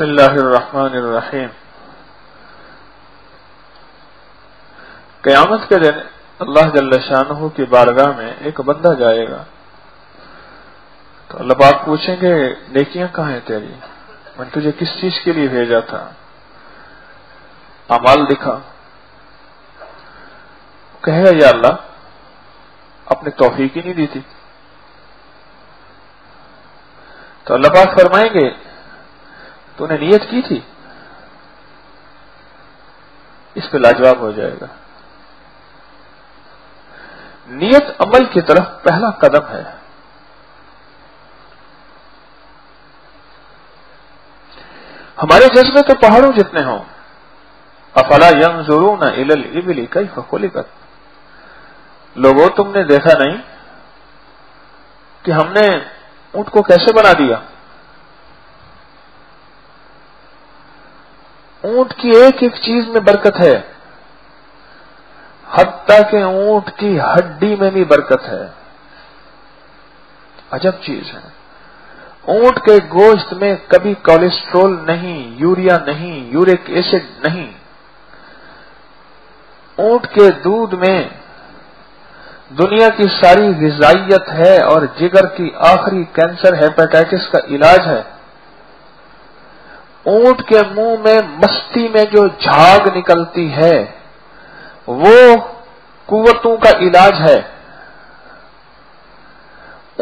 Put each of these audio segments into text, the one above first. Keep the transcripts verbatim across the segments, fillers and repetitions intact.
बिस्मिल्लाहिर्रहमानिर्रहीम। क़यामत के दिन अल्लाह जल्ल शानहू की बारगाह में एक बंदा जाएगा तो अल्लाह पाक पूछेंगे, नेकियां कहाँ हैं तेरी, मैंने तुझे किस चीज के लिए भेजा था, अमाल दिखा। कहेगा, या अल्लाह अपने तौफीक ही नहीं दी थी। तो अल्लाह पाक फरमाएंगे, तूने नियत की थी। इस पे लाजवाब हो जाएगा। नियत अमल की तरफ पहला कदम है। हमारे जज्बे तो पहाड़ों जितने हों। अफला यंजुरून इलल इबिली कैफ खुलिकत। लोगों, तुमने देखा नहीं कि हमने ऊंट को कैसे बना दिया। ऊंट की एक एक चीज में बरकत है, हत्ता के ऊंट की हड्डी में भी बरकत है। अजब चीज है। ऊंट के गोश्त में कभी कोलेस्ट्रॉल नहीं, यूरिया नहीं, यूरिक एसिड नहीं। ऊंट के दूध में दुनिया की सारी ग़िज़ाइयत है और जिगर की आखिरी कैंसर हेपेटाइटिस का इलाज है। ऊंट के मुंह में मस्ती में जो झाग निकलती है वो कुव्वतों का इलाज है।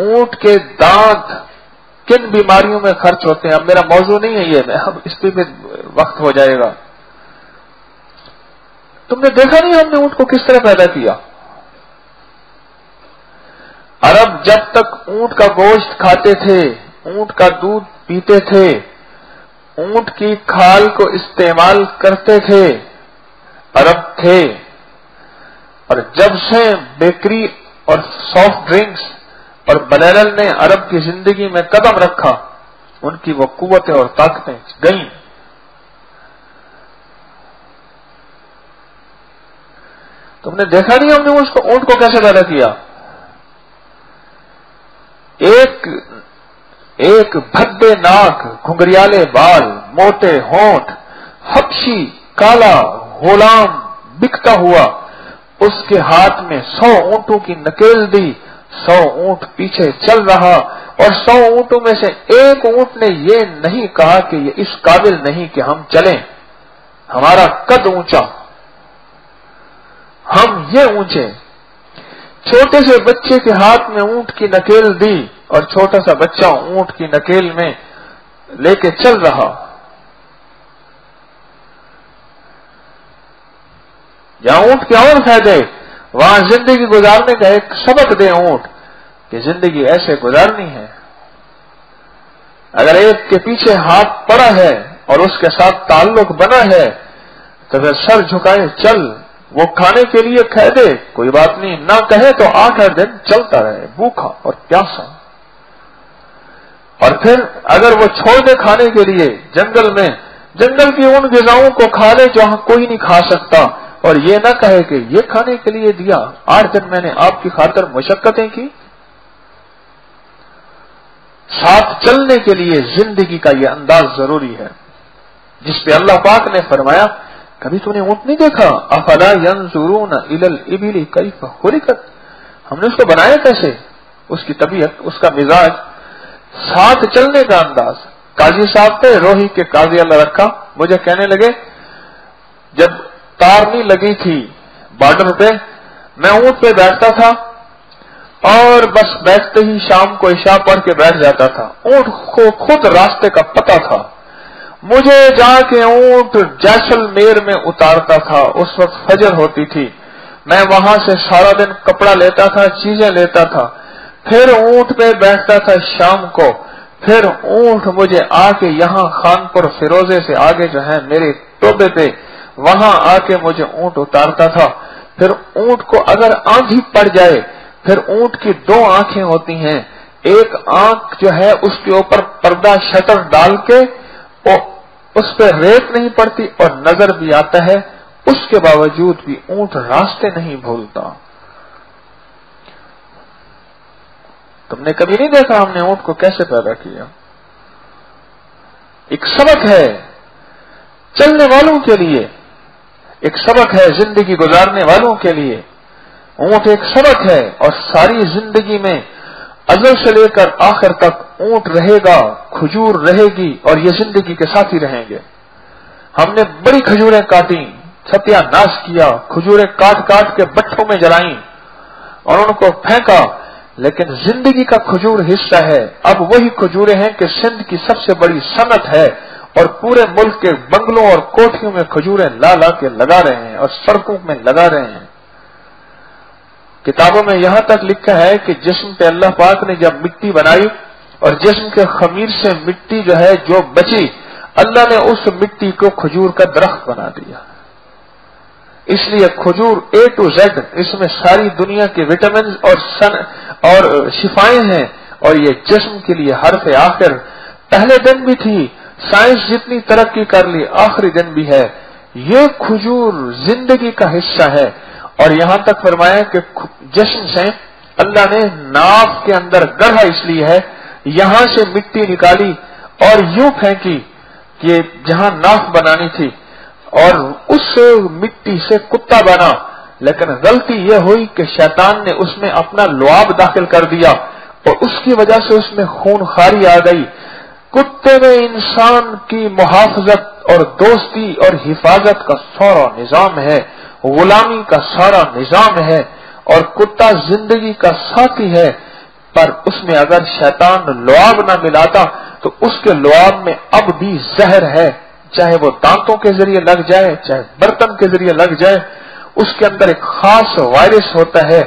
ऊंट के दांत किन बीमारियों में खर्च होते हैं। अब मेरा मौजू नहीं है ये, मैं अब इस पे वक्त हो जाएगा। तुमने देखा नहीं हमने ऊंट को किस तरह पैदा किया। अरब जब तक ऊंट का गोश्त खाते थे, ऊंट का दूध पीते थे, ऊंट की खाल को इस्तेमाल करते थे, अरब थे। और जब से बेकरी और सॉफ्ट ड्रिंक्स और बलैरल ने अरब की जिंदगी में कदम रखा, उनकी वो कुव्वतें और ताकतें गईं। तुमने देखा नहीं हमने उसको ऊंट को कैसे पैदा किया। एक एक भद्दे नाक, घुंघरियाले बाल, मोटे होंठ, हबशी काला गुलाम बिकता हुआ, उसके हाथ में सौ ऊंटों की नकेल दी। सौ ऊंट पीछे चल रहा और सौ ऊंटों में से एक ऊंट ने ये नहीं कहा कि ये इस काबिल नहीं कि हम चलें, हमारा कद ऊंचा, हम ये ऊंचे। छोटे से बच्चे के हाथ में ऊंट की नकेल दी और छोटा सा बच्चा ऊंट की नकेल में लेके चल रहा। जहां ऊंट के और फायदे, वहां जिंदगी गुजारने का एक सबक दे ऊंट कि जिंदगी ऐसे गुजारनी है। अगर एक के पीछे हाथ पड़ा है और उसके साथ ताल्लुक बना है तो फिर सर झुकाए चल। वो खाने के लिए कह दे, कोई बात नहीं, ना कहे तो आठ आठ दिन चलता रहे भूखा और प्यासा। और फिर अगर वो छोड़ दे खाने के लिए जंगल में, जंगल की उन ग़िज़ाओं को खा ले जहां कोई नहीं खा सकता, और ये ना कहे कि ये खाने के लिए दिया, आठ दिन मैंने आपकी खातिर मशक्कतें की। साथ चलने के लिए जिंदगी का ये अंदाज जरूरी है, जिसपे अल्लाह पाक ने फरमाया, कभी तूने ऊंट नहीं देखा। अफला यंजुरून इलल इबिली कैफ खुलिकत। हमने उसको बनाया कैसे, उसकी तबीयत, उसका मिजाज, साथ चलने का अंदाज। काजी साहब थे रोही के, काजी अल्लाह रखा, मुझे कहने लगे, जब तारनी लगी थी बॉर्डर पे, मैं ऊंट पे बैठता था और बस बैठते ही शाम को इशा पढ़ के बैठ जाता था। ऊंट को खुद रास्ते का पता था। मुझे जाके ऊंट जैसलमेर में उतारता था। उस वक्त फजर होती थी, मैं वहां से सारा दिन कपड़ा लेता था, चीजें लेता था, फिर ऊंट पे बैठता था शाम को। फिर ऊंट मुझे आके यहाँ खानपुर फिरोजे से आगे जो है मेरे टोबे पे, वहां आके मुझे ऊंट उतारता था। फिर ऊंट को अगर आंधी पड़ जाए, फिर ऊंट की दो आंखें होती हैं, एक आंख जो है उसके ऊपर पर्दा शटर डाल के वो उस पर रेत नहीं पड़ती और नजर भी आता है। उसके बावजूद भी ऊंट रास्ते नहीं भूलता। तुमने कभी नहीं देखा हमने ऊंट को कैसे पैदा किया। एक सबक है चलने वालों के लिए, एक सबक है जिंदगी गुजारने वालों के लिए। ऊंट एक सबक है और सारी जिंदगी में अजल से लेकर आखिर तक ऊंट रहेगा, खजूर रहेगी और ये जिंदगी के साथी रहेंगे। हमने बड़ी खजूरें काटी, सत्यानाश किया, खजूरें काट काट के बट्ठों में जलाईं और उनको फेंका, लेकिन जिंदगी का खजूर हिस्सा है। अब वही खजूरें हैं कि सिंध की सबसे बड़ी सनत है और पूरे मुल्क के बंगलों और कोठियों में खजूरें ला ला के लगा रहे हैं और सड़कों में लगा रहे हैं। किताबों में यहाँ तक लिखा है कि जिस्म पे अल्लाह पाक ने जब मिट्टी बनाई और जिस्म के खमीर से मिट्टी जो है जो बची, अल्लाह ने उस मिट्टी को खजूर का दरख्त बना दिया। इसलिए खजूर ए टू जेड, इसमें सारी दुनिया के विटामिन और सन और शिफाएं हैं और ये जिस्म के लिए हर्फ आखिर पहले दिन भी थी, साइंस जितनी तरक्की कर ली आखिरी दिन भी है। ये खजूर जिंदगी का हिस्सा है और यहाँ तक फरमाया कि जिस्म से अल्लाह ने नाफ के अंदर गढ़ा, इसलिए है यहाँ से मिट्टी निकाली और यूं फेंकी कि जहाँ नाफ बनानी थी और उस मिट्टी से कुत्ता बना, लेकिन गलती यह हुई कि शैतान ने उसमें अपना लुआब दाखिल कर दिया और उसकी वजह से उसमें खूनखारी आ गई। कुत्ते में इंसान की मुहाफजत और दोस्ती और हिफाजत का सारा निजाम है, गुलामी का सारा निजाम है और कुत्ता जिंदगी का साथी है। पर उसमें अगर शैतान लुआब ना मिलाता तो उसके लुआब में अब भी जहर है, चाहे वो दांतों के जरिए लग जाए, चाहे बर्तन के जरिए लग जाए, उसके अंदर एक खास वायरस होता है।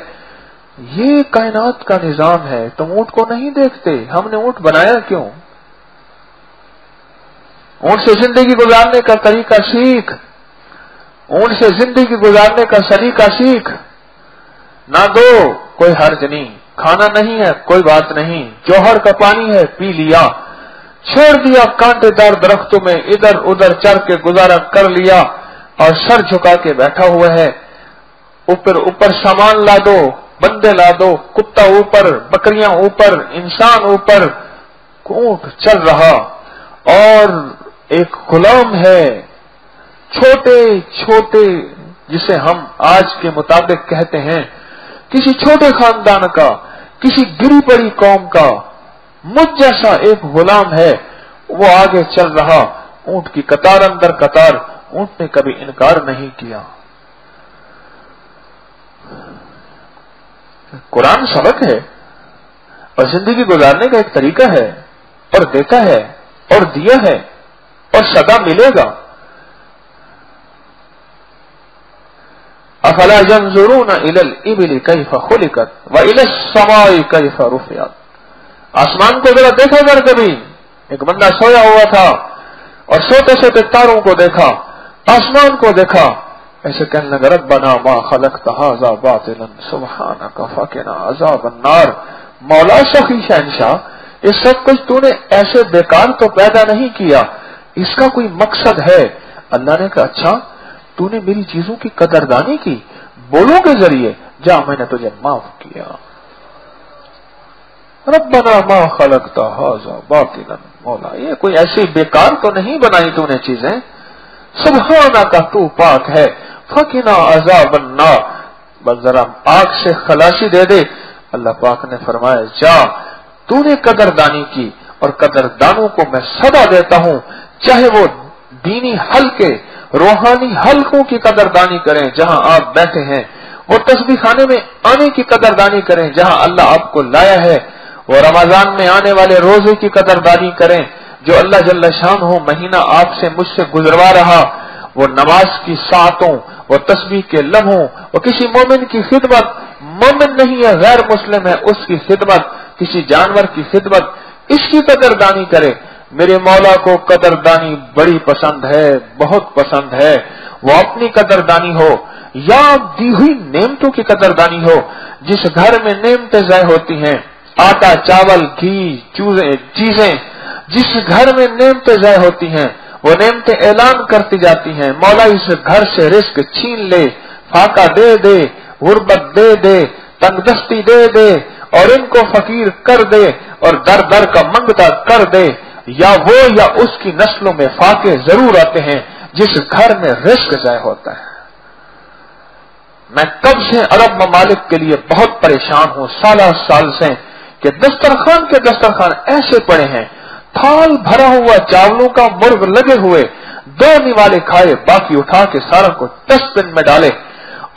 ये कायनात का निजाम है। तुम ऊंट को नहीं देखते, हमने ऊंट बनाया क्यों? ऊंट से जिंदगी गुजारने का तरीका सीख, ऊंट से जिंदगी गुजारने का सलीका सीख। ना दो कोई हर्ज नहीं, खाना नहीं है कोई बात नहीं, जौहर का पानी है पी लिया, छोड़ दिया कांटेदार दरख्तों में, इधर उधर चढ़ के गुजारा कर लिया और सर झुका के बैठा हुआ है। ऊपर ऊपर सामान ला दो, बंदे ला दो, कुत्ता ऊपर, बकरियां ऊपर, इंसान ऊपर, ऊंट चल रहा और एक गुलाम है। छोटे छोटे, जिसे हम आज के मुताबिक कहते हैं, किसी छोटे खानदान का, किसी गिरी पड़ी कौम का मुझ जैसा एक गुलाम है, वो आगे चल रहा, ऊंट की कतार अंदर कतार। ऊंट ने कभी इनकार नहीं किया। कुरान सबक है और जिंदगी गुजारने का एक तरीका है और देखा है और दिया है और सदा मिलेगा। अफला यंजुरूना इलल इबिल कैफ खुलिकत व इलस समाई कैफ रुफियत। आसमान को जरा देखा कर, कभी एक बंदा सोया हुआ था और सोते सोते तारों को देखा, आसमान को देखा, ऐसे कहने लगा रब्बना मा खलकता हाज़ा बातिलन सुब्हानक फकिना अज़ाबन नार। मौला सखी शहंशाह, ये सब कुछ तूने ऐसे बेकार तो पैदा नहीं किया, इसका कोई मकसद है। अल्लाह ने कहा अच्छा तूने मेरी चीजों की कदरदानी की बोलों के जरिए, जा मैंने तुझे माफ किया। रब्बना मा खलकता हाज़ा बातिलन, मौला ये कोई ऐसी बेकार तो नहीं बनाई तूने चीजें। सुब्हानक तू पाक है। फकिना अज़ाबन नार, बस जरा आग से खलासी दे दे। अल्लाह पाक ने फरमाया जा तूने कदरदानी की और कदरदानों को मैं सदा देता हूँ, चाहे वो दीनी हल्के रूहानी हल्कों की कदरदानी करें जहाँ आप बैठे हैं, वो तस्बीह खाने में आने की कदरदानी करें जहाँ अल्लाह आपको लाया है, वो रमजान में आने वाले रोजे की कदरदानी करें जो अल्लाह जल्ला शान हो महीना आपसे मुझसे गुजरवा रहा, वो नमाज की सातों, वो तस्बीह के लम्हों, वो किसी मोमिन की खिदमत, मोमिन नहीं है गैर मुस्लिम है उसकी खिदमत, किसी जानवर की खिदमत, इसकी कदरदानी करें। मेरे मौला को कदरदानी बड़ी पसंद है, बहुत पसंद है। वो अपनी कदरदानी हो या दी हुई नेमतों की कदरदानी हो, जिस घर में नेमतें ज़ाय होती हैं, आटा चावल घी चीजें, जिस घर में नेमतें ज़ाय होती हैं वो नेमतें ऐलान करती जाती हैं। मौला इस घर से रिस्क छीन ले, फाका दे दे, गुर्बत दे दे, तंगदस्ती दे दे और इनको फकीर कर दे और दर दर का मंगता कर दे या वो या उसकी नस्लों में फाके जरूर आते हैं जिस घर में रिस्क जाय होता है। मैं कब से अरब ममालिक के लिए बहुत परेशान हूँ, साल साल से, कि दस्तरखान के दस्तरखान ऐसे पड़े हैं, थाल भरा हुआ चावलों का मुर्ग लगे हुए, दो निवाले खाए बाकी उठा के सारा को डस्टबिन में डाले।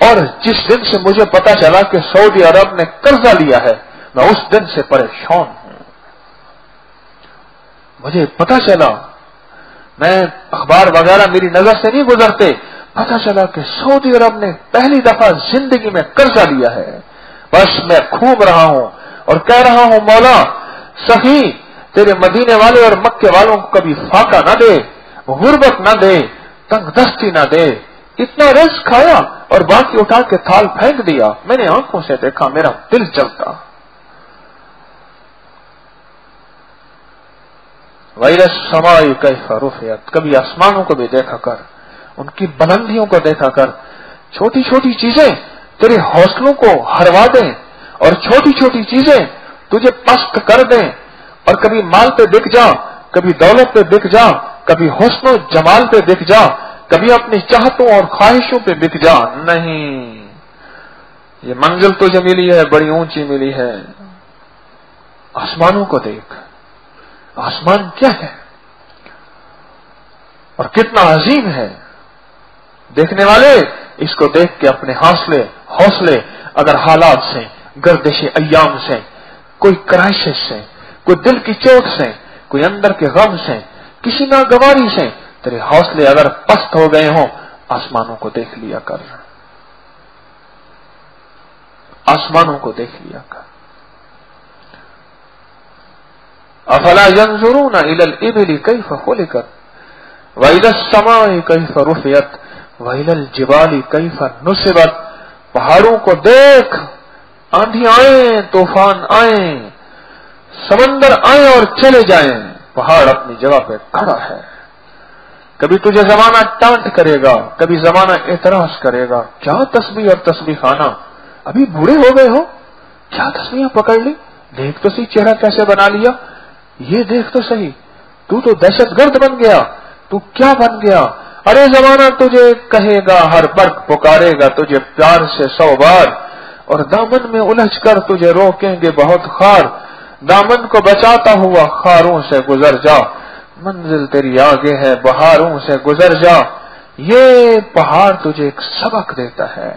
और जिस दिन से मुझे पता चला कि सऊदी अरब ने कर्जा लिया है, मैं उस दिन से परेशान हूं। मुझे पता चला, मैं अखबार वगैरह मेरी नजर से नहीं गुजरते, पता चला कि सऊदी अरब ने पहली दफा जिंदगी में कर्जा लिया है। बस मैं घूम रहा हूं और कह रहा हूं, मौला सही तेरे मदीने वाले और मक्के वालों को कभी फाका ना दे, गुर्बत ना दे, तंगदस्ती ना दे। इतना रिस्क खाया और बाकी उठा के थाल फेंक दिया। मैंने आंखों से देखा, मेरा दिल जलता। वायरस समाई कैफा रुफियत, कभी आसमानों को भी देखा कर, उनकी बुलंदियों को देखा कर। छोटी छोटी चीजें तेरे हौसलों को हरवा दें और छोटी छोटी चीजें तुझे पस्त कर दें। और कभी माल पे बिक जा, कभी दौलत पे बिक जा, कभी हुस्न जमाल पे बिक जा, कभी अपनी चाहतों और ख्वाहिशों पे बिक जा। नहीं, ये मंजिल तुझे मिली है, बड़ी ऊंची मिली है। आसमानों को देख, आसमान क्या है और कितना अजीम है। देखने वाले इसको देख के अपने हौसले हौसले अगर हालात से, गर्दिश अयाम से, कोई क्राइसिस से, कोई दिल की चोट से, कोई अंदर के गम से, किसी नागवारी से तेरे हौसले अगर पस्त हो गए हों, आसमानों को देख लिया कर, आसमानों को देख लिया कर। अफला यंजुरून इलल इबिल कैफ खुलिकत व इलस समाई कैफ रुफियत व इलल जिबाल कैफ नुसिबत। पहाड़ों को देख, आंधी आए, तूफान आए, समंदर आए और चले जाएं, पहाड़ अपनी जगह पे खड़ा है। कभी तुझे जमाना टांट करेगा, कभी जमाना एतराज करेगा, क्या तस्बीह और तस्बीह खाना, अभी बूढ़े हो गए हो, क्या तस्बीह पकड़ ली, देख तो सही चेहरा कैसे बना लिया, ये देख तो सही, तू तो दहशतगर्द बन गया, तू क्या बन गया। अरे जमाना तुझे कहेगा, हर बर्क पुकारेगा तुझे प्यार से सौ बार, और दामन में उलझ कर तुझे रोकेंगे बहुत खार। दामन को बचाता हुआ खारों से गुजर जा, मंजिल तेरी आगे है, बहारों से गुजर जा। ये पहाड़ तुझे एक सबक देता है।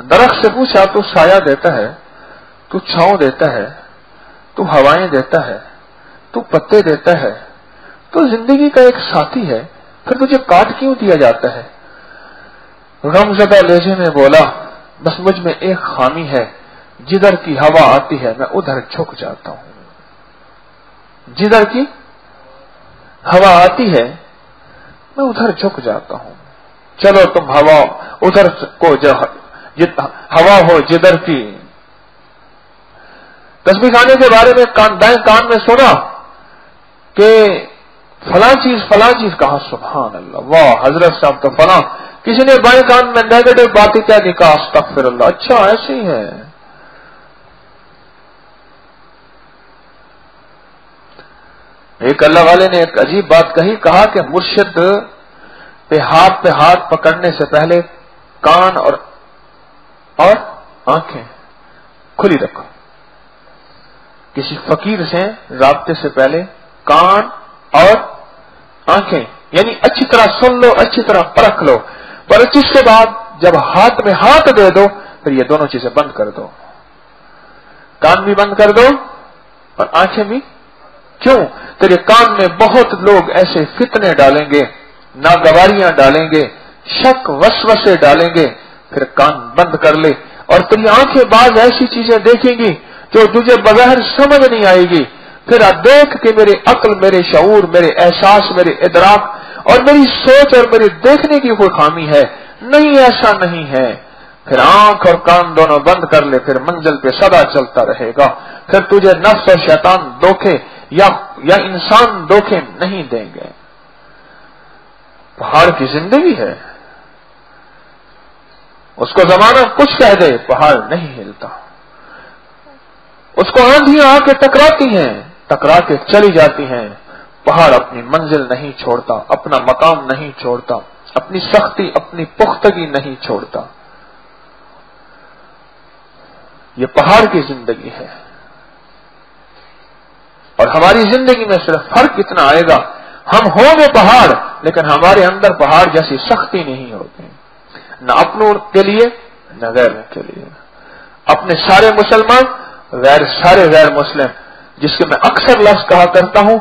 दरख्त से पूछा तो साया देता है, तू छांव देता है, तू हवाएं देता है, तू पत्ते देता है, तू जिंदगी का एक साथी है, फिर तुझे काट क्यों दिया जाता है। गमजदा लहजे में बोला, बस मुझ में एक खामी है, जिधर की हवा आती है मैं उधर झुक जाता हूँ, जिधर की हवा आती है मैं उधर झुक जाता हूँ। चलो तुम हवा उधर को हवा हो जिधर की। तस्बीह खाने के बारे में कान दाएं कान में सुना कि फला चीज फला चीज, कहा सुभान अल्लाह, वाह हजरत साहब तो फला। किसी ने बाएं कान में नेगेटिव बातें क्या निकाह, अस्तगफिरुल्लाह, अच्छा ऐसी है। एक अल्लाह वाले ने एक अजीब बात कही, कहा कि मुर्शिद पे हाथ पे हाथ पकड़ने से पहले कान और और आंखें खुली रखो। किसी फकीर से राब्ते से पहले कान और आंखें, यानी अच्छी तरह सुन लो, अच्छी तरह परख लो, पर जिसके बाद जब हाथ में हाथ दे दो, फिर ये दोनों चीजें बंद कर दो, कान भी बंद कर दो और आंखें भी। क्यों? तेरे कान में बहुत लोग ऐसे फितने डालेंगे, नागवारियां डालेंगे, शक वसवसे डालेंगे, फिर कान बंद कर ले। और तेरी आंखें बाज ऐसी चीजें देखेंगी जो तुझे बगैर समझ नहीं आएगी, फिर आप देख के मेरे अक्ल, मेरे शऊर, मेरे एहसास, मेरे इदराक और मेरी सोच और मेरे देखने की कोई खामी है, नहीं ऐसा नहीं है। फिर आंख और कान दोनों बंद कर ले, फिर मंजिल पे सदा चलता रहेगा। फिर तुझे नफ्स और शैतान धोखे या या इंसान धोखे नहीं देंगे। पहाड़ की जिंदगी है, उसको जमाना कुछ कह दे, पहाड़ नहीं हिलता। उसको आंधियां आके टकराती हैं, टकरा के चली जाती हैं, पहाड़ अपनी मंजिल नहीं छोड़ता, अपना मकाम नहीं छोड़ता, अपनी सख्ती अपनी पुख्तगी नहीं छोड़ता। ये पहाड़ की जिंदगी है और हमारी जिंदगी में सिर्फ फर्क इतना आएगा, हम होंगे पहाड़ लेकिन हमारे अंदर पहाड़ जैसी सख्ती नहीं होगी, न अपनों के लिए न गैरों के लिए। अपने सारे मुसलमान गैर सारे गैर मुस्लिम, जिसके मैं अक्सर लफ्ज कहा करता हूं,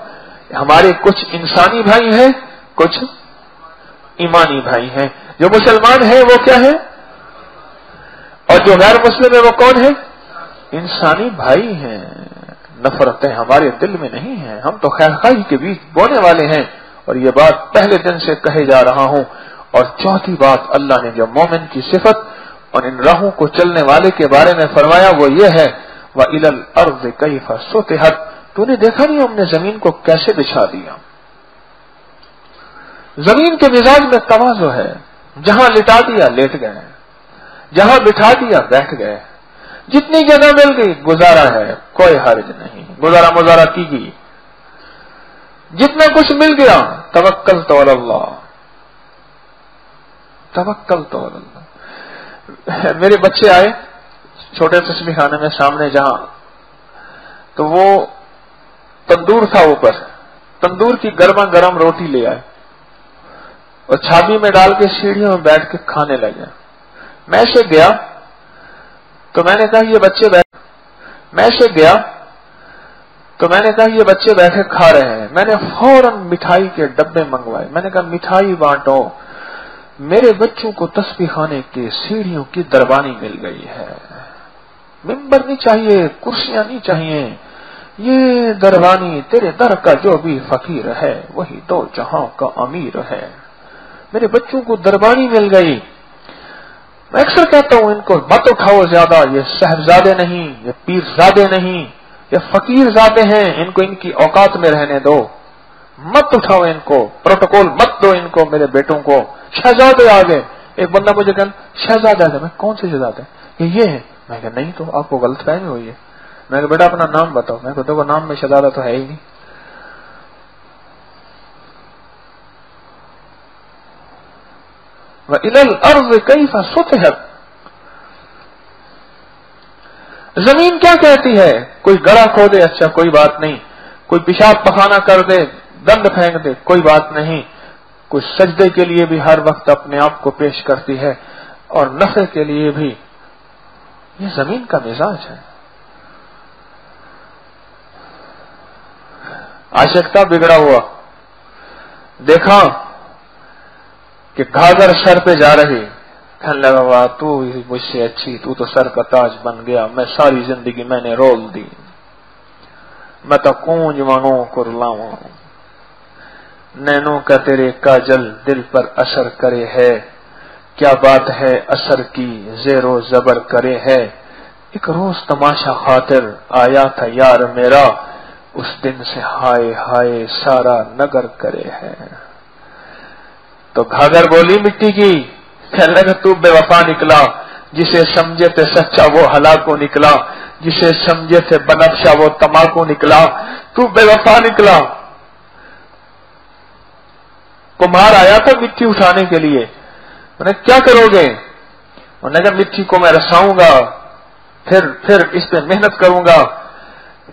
हमारे कुछ इंसानी भाई हैं कुछ ईमानी भाई हैं। जो मुसलमान हैं वो क्या है और जो गैर मुस्लिम है वो कौन है? इंसानी भाई हैं। नफरतें हमारे दिल में नहीं हैं, हम तो खैरखाई के बीच बोने वाले हैं और ये बात पहले दिन से कहे जा रहा हूं। और चौथी बात, अल्लाह ने जो मोमिन की सिफत और इन राहों को चलने वाले के बारे में फरमाया वो ये है, वह इलल अर्ज़ कैफ़ सुतिहत, तूने देखा नहीं हमने जमीन को कैसे बिछा दिया। जमीन के मिजाज में तवाज़ो है, जहां लिटा दिया लेट गए, जहां बिठा दिया बैठ गए, जितनी जगह मिल गई गुजारा है, कोई हर्ज नहीं, गुजारा मुजारा की गई, जितना कुछ मिल गया तवक्कल तो अल्लाह, तवक्कल तो अल्लाह। मेरे बच्चे आए छोटे तस्बीह खाने में सामने, जहां तो वो तंदूर था ऊपर, तंदूर की गर्मा गर्म रोटी ले आए और छाबी में डाल के सीढ़ियों में बैठ के खाने लगे। मैं से गया तो मैंने कहा ये बच्चे बैठे, मैं से गया तो मैंने कहा ये बच्चे बैठे खा रहे हैं। मैंने फौरन मिठाई के डब्बे मंगवाए, मैंने कहा मिठाई बांटो। मेरे बच्चों को तस्बीह खाने के सीढ़ियों की दरबानी मिल गई है। मिंबर नहीं चाहिए, कुर्सियां नहीं चाहिए, ये दरबानी तेरे दर का जो भी फकीर है वही दो जहां का अमीर है। मेरे बच्चों को दरबानी मिल गई। मैं अक्सर कहता हूं इनको मत उठाओ ज्यादा, ये साहबजादे नहीं, ये पीरजादे नहीं, ये फकीरजादे हैं, इनको इनकी औकात में रहने दो, मत उठाओ इनको, प्रोटोकॉल मत दो इनको। मेरे बेटों को शहजादे आ गए। एक बंदा मुझे कह शहजादा है, मैं कौन से शहजादा है ये है? मैं कहा नहीं, तो आपको गलतफहमी हुई है। मैं कहा बेटा अपना नाम बताओ। मैं कहते नाम में शहजादा तो है ही नहीं। इलल अर्ज़ कैफ़ा सुतिहत, जमीन क्या कहती है? कोई गड़ा खोदे, अच्छा कोई बात नहीं, कोई पेशाब पखाना कर दे, दंड फेंक दे, कोई बात नहीं, कोई सजदे के लिए भी हर वक्त अपने आप को पेश करती है और नफे के लिए भी। ये जमीन का मिजाज है। आशिक़ था बिगड़ा हुआ, देखा कि घाघर सर पे जा रही, कहने लगा वाह तू मुझसे अच्छी, तू तो सर का ताज बन गया, मैं सारी जिंदगी मैंने रोल दी, मैं तो कूंज मानो कुरलाऊं, नैनों का तेरे काजल दिल पर असर करे है, क्या बात है असर की जेरो जबर करे है, एक रोज तमाशा खातिर आया था यार मेरा, उस दिन से हाय हाय सारा नगर करे है। तो घाघर बोली मिट्टी की, कहने लगा तू बेवफा निकला, जिसे समझे थे सच्चा वो हलाको निकला, जिसे समझे थे बनफ्शा वो तमाकू निकला, तू बेवफा निकला। कुम्हार आया था मिट्टी उठाने के लिए, मैंने क्या करोगे? उन्होंने कहा मिट्टी को मैं रसाऊंगा, फिर फिर इस पे मेहनत करूंगा,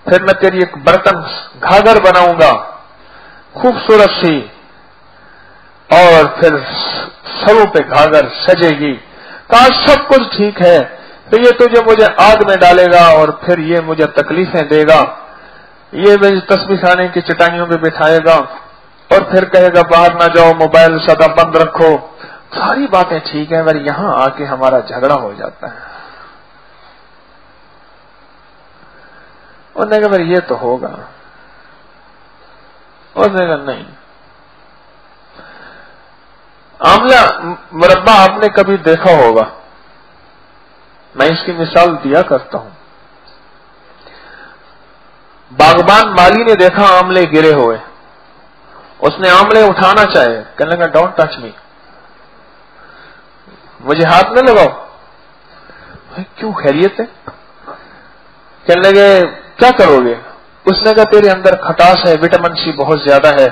फिर मैं तेरी एक बर्तन घाघर बनाऊंगा खूबसूरत सी, और फिर सरों पे घाघर सजेगी। कहा सब कुछ ठीक है, तो ये तुझे मुझे आग में डालेगा और फिर ये मुझे तकलीफें देगा, ये मुझे तस्बीह खाने की चटाइयों पे बिठाएगा और फिर कहेगा बाहर ना जाओ, मोबाइल सदा बंद रखो। सारी बातें ठीक है, मगर यहाँ आके हमारा झगड़ा हो जाता है। उन्होंने कहा ये तो होगा, उन्होंने कहा नहीं आमला मुरब्बा आपने कभी देखा होगा, मैं इसकी मिसाल दिया करता हूं। बागबान माली ने देखा आमले गिरे हुए, उसने आमले उठाना चाहे, कहने लगा डोंट टच मी, मुझे हाथ न लगाओ। क्यों खैरियत है? कहने लगे क्या करोगे? उसने कहा तेरे अंदर खटास है, विटामिन सी बहुत ज्यादा है,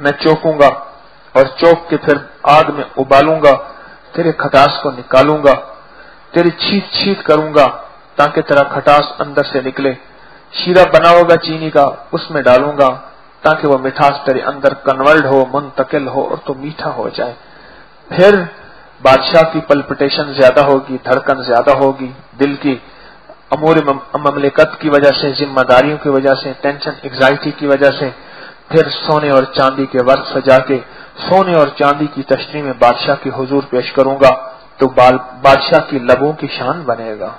मैं चौंकूंगा और चौंक के फिर आग में उबालूंगा, तेरे खटास को निकालूंगा, तेरी छींक छींक करूंगा ताकि तेरा खटास अंदर से निकले। शीरा बना होगा चीनी का, उसमें डालूंगा ताकि वो मिठास तेरे अंदर कन्वर्ट हो, मुंतकिल हो और तो मीठा हो जाए। फिर बादशाह की पल्पिटेशन ज्यादा होगी, धड़कन ज्यादा होगी दिल की, अमूर ममलिकत की वजह से, जिम्मेदारियों की वजह से, टेंशन एग्जाइटी की वजह से। फिर सोने और चांदी के वर्क सजा के सोने और चांदी की तशरी में बादशाह के हुजूर पेश करूंगा तो बादशाह की लबों की शान बनेगा।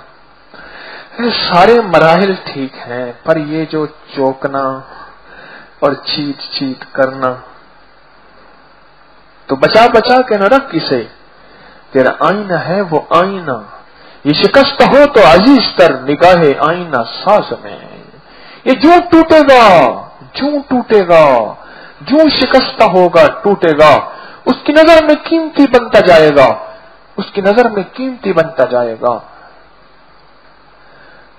ये सारे मराहिल ठीक हैं, पर ये जो चौंकना और चीट चीट करना, तो बचा बचा के न रख किसे, तेरा आईना है वो आईना, ये शिकस्त हो तो अजीज तर निगाहे आईना साज में। ये जो टूटेगा जो टूटेगा, जो शिकस्त होगा टूटेगा, उसकी नजर में कीमती बनता जाएगा, उसकी नजर में कीमती बनता जाएगा।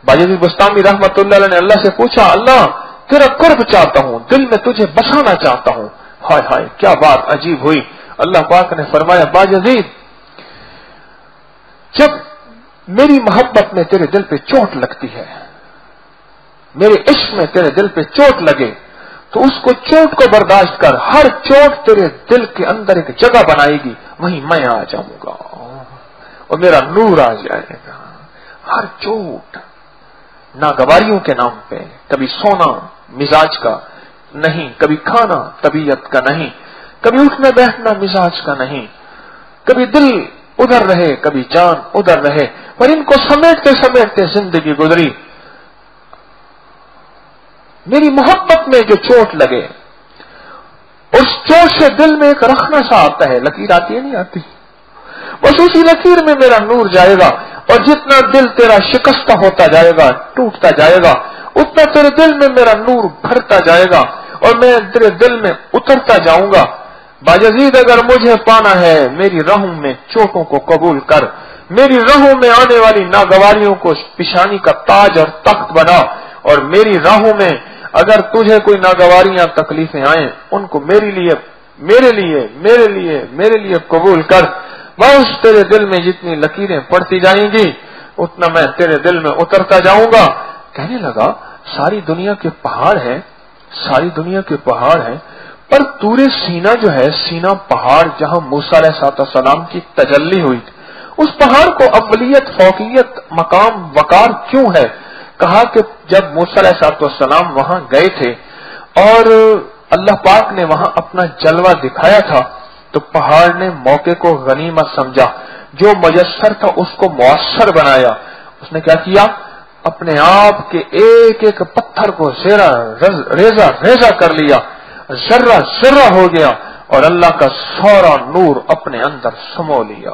बायज़ीद बुस्तामी रहमतुल्लाह अलैह ने अल्लाह से पूछा, अल्लाह तेरा कुर्ब चाहता हूँ, दिल में तुझे बसाना चाहता हूँ। हाय हाय क्या बात अजीब हुई। अल्लाह पाक ने फरमाया, बायज़ीद जब मेरी मोहब्बत में तेरे दिल पे चोट लगती है, मेरे इश्क में तेरे दिल पे चोट लगे तो उसको चोट को बर्दाश्त कर, हर चोट तेरे दिल के अंदर एक जगह बनाएगी, वहीं मैं आ जाऊंगा और मेरा नूर आ जाएगा। हर चोट नागवारियों के नाम पे, कभी सोना मिजाज का नहीं, कभी खाना तबीयत का नहीं, कभी उठना बैठना मिजाज का नहीं, कभी दिल उधर रहे कभी जान उधर रहे, पर इनको समेटते समेटते जिंदगी गुजरी। मेरी मोहब्बत में जो चोट लगे, उस चोट से दिल में एक रखना सा आता है, लकीर आती है नहीं आती, बस उसी लकीर में मेरा नूर जाएगा। और जितना दिल तेरा शिकस्त होता जाएगा टूटता जाएगा, उतना तेरे दिल में मेरा नूर भरता जाएगा और मैं तेरे दिल में उतरता जाऊंगा। बायज़ीद अगर मुझे पाना है, मेरी राहों में चोटों को कबूल कर, मेरी राहों में आने वाली नागवारियों को पिशानी का ताज और तख्त बना, और मेरी राहों में अगर तुझे कोई नागवारियां तकलीफें आए उनको मेरे लिए मेरे लिए मेरे लिए मेरे लिए कबूल कर। बस तेरे दिल में जितनी लकीरें पड़ती जाएंगी उतना मैं तेरे दिल में उतरता जाऊंगा। कहने लगा, सारी दुनिया के पहाड़ है, सारी दुनिया के पहाड़ है, पर तूरे सीना जो है, सीना पहाड़ जहां मूसा अलैहिस्सलाम की तजल्ली हुई, उस पहाड़ को अवलियत फौकियत मकाम वकार क्यों है? कहा कि जब मूसा अलैहिस्सलाम वहां गए थे और अल्लाह पाक ने वहां अपना जलवा दिखाया था तो पहाड़ ने मौके को गनीमत समझा, जो मयस्सर था उसको मुअस्सर बनाया। उसने क्या किया, अपने आप के एक एक पत्थर को सेरा रेजा रेजा कर लिया, जर्रा जर्रा हो गया और अल्लाह का सारा नूर अपने अंदर समो लिया।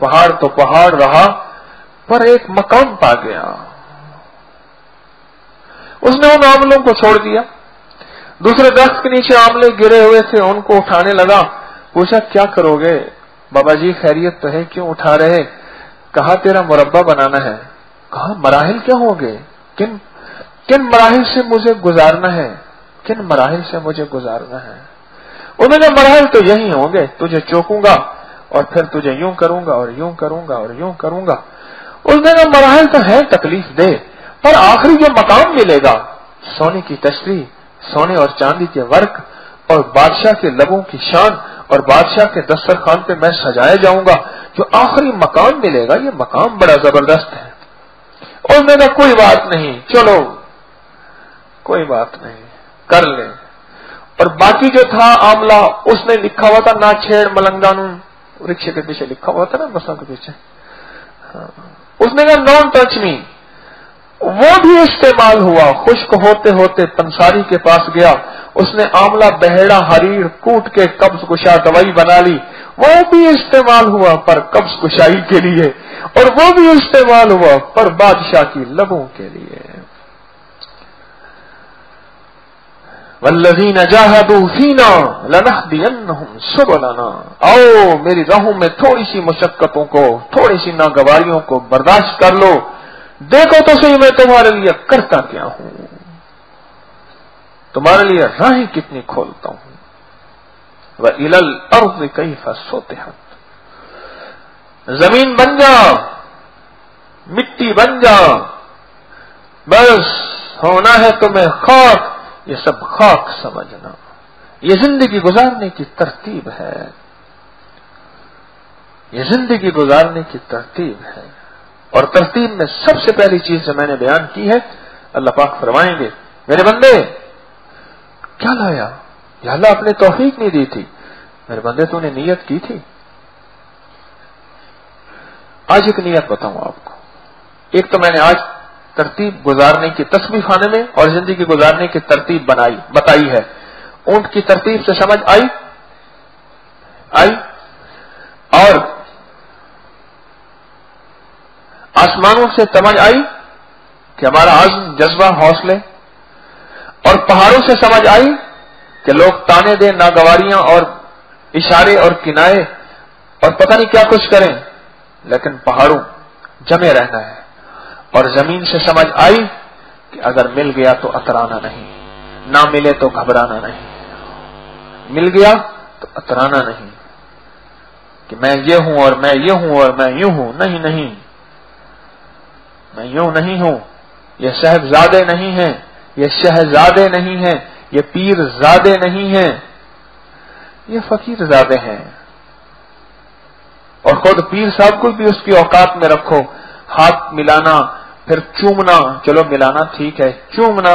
पहाड़ तो पहाड़ रहा पर एक मकाम पा गया। उसने उन आंवलों को छोड़ दिया, दूसरे दरख्त के नीचे आंवले गिरे हुए थे उनको उठाने लगा। पूछा क्या करोगे बाबा जी, खैरियत तो है, क्यों उठा रहे? कहा तेरा मुरब्बा बनाना है। कहा मराहिल क्या होंगे, किन किन मराहिल से मुझे गुजारना है, किन मराहिल से मुझे गुजारना है? उन्होंने मराहिल तो यही होंगे, तुझे चौंकूंगा और फिर तुझे यूं करूंगा और यूं करूंगा और यूं करूंगा। उसने कहा मराहिल तो है, तकलीफ दे, पर आखिरी जो मकाम मिलेगा, सोने की तशरी, सोने और चांदी के वर्क और बादशाह के लबों की शान और बादशाह के दस्तरखान पे मैं सजाया जाऊंगा, जो आखिरी मकाम मिलेगा ये मकाम बड़ा जबरदस्त है। और मैंने कोई बात नहीं, चलो कोई बात नहीं, कर ले। और बाकी जो था आमला, उसने लिखा हुआ था ना छेड़ मलंगानू, रिक्शे के पीछे लिखा हुआ था ना, बसों के पीछे। हाँ। उसने कहा नॉन टच मी, वो भी इस्तेमाल हुआ। खुश्क होते होते पंसारी के पास गया, उसने आमला बहेड़ा हरीर कूट के कब्ज कुशा दवाई बना ली, वो भी इस्तेमाल हुआ पर कब्ज कुशाई के लिए, और वो भी इस्तेमाल हुआ पर बादशाह की लबों के लिए। वल्लज़ीना जाहदू फीना लनहदियन्नहुम सुबुलना। आओ मेरी राहों में थोड़ी सी मुशक्कतों को, थोड़ी सी नागवारियों को बर्दाश्त कर लो, देखो तो सही मैं तुम्हारे लिए करता क्या हूं, तुम्हारे लिए राहें कितनी खोलता हूं। वह इलल अर्द कैफा सुतिहत, जमीन बन जा, मिट्टी बन जा, बस होना है तुम्हें खाक, ये सब खाक समझना। ये जिंदगी गुजारने की तरतीब है, ये जिंदगी गुजारने की तरतीब है। और तरतीब में सबसे पहली चीज जो मैंने बयान की है, अल्लाह पाक फरमाएंगे मेरे बंदे क्या लाया, या अल्लाह आपने तौफीक नहीं दी थी, मेरे बंदे तूने नियत की थी। आज एक नियत बताऊं आपको, एक तो मैंने आज तरतीब गुजारने की तस्बीह खाने में और जिंदगी गुजारने की तरतीब बनाई बताई है। ऊंट की तरतीब से समझ आई आई और आसमानों से समझ आई कि हमारा आज़्म, जज्बा, हौसले, और पहाड़ों से समझ आई कि लोग ताने दें, नागवारियां और इशारे और किनाए और पता नहीं क्या कुछ करें, लेकिन पहाड़ों जमे रहना है। और जमीन से समझ आई कि अगर मिल गया तो अतराना नहीं, ना मिले तो घबराना नहीं, मिल गया तो अतराना नहीं कि मैं ये हूं और मैं ये हूं और मैं यूं हूं, नहीं नहीं मैं यूं नहीं हूं, ये साहबजादे नहीं हैं, ये शहजादे नहीं हैं, ये पीरजादे नहीं हैं, ये फकीरजादे हैं। और खुद पीर साहब को भी उसकी औकात में रखो, हाथ मिलाना, फिर चूमना, चलो मिलाना ठीक है, चूमना,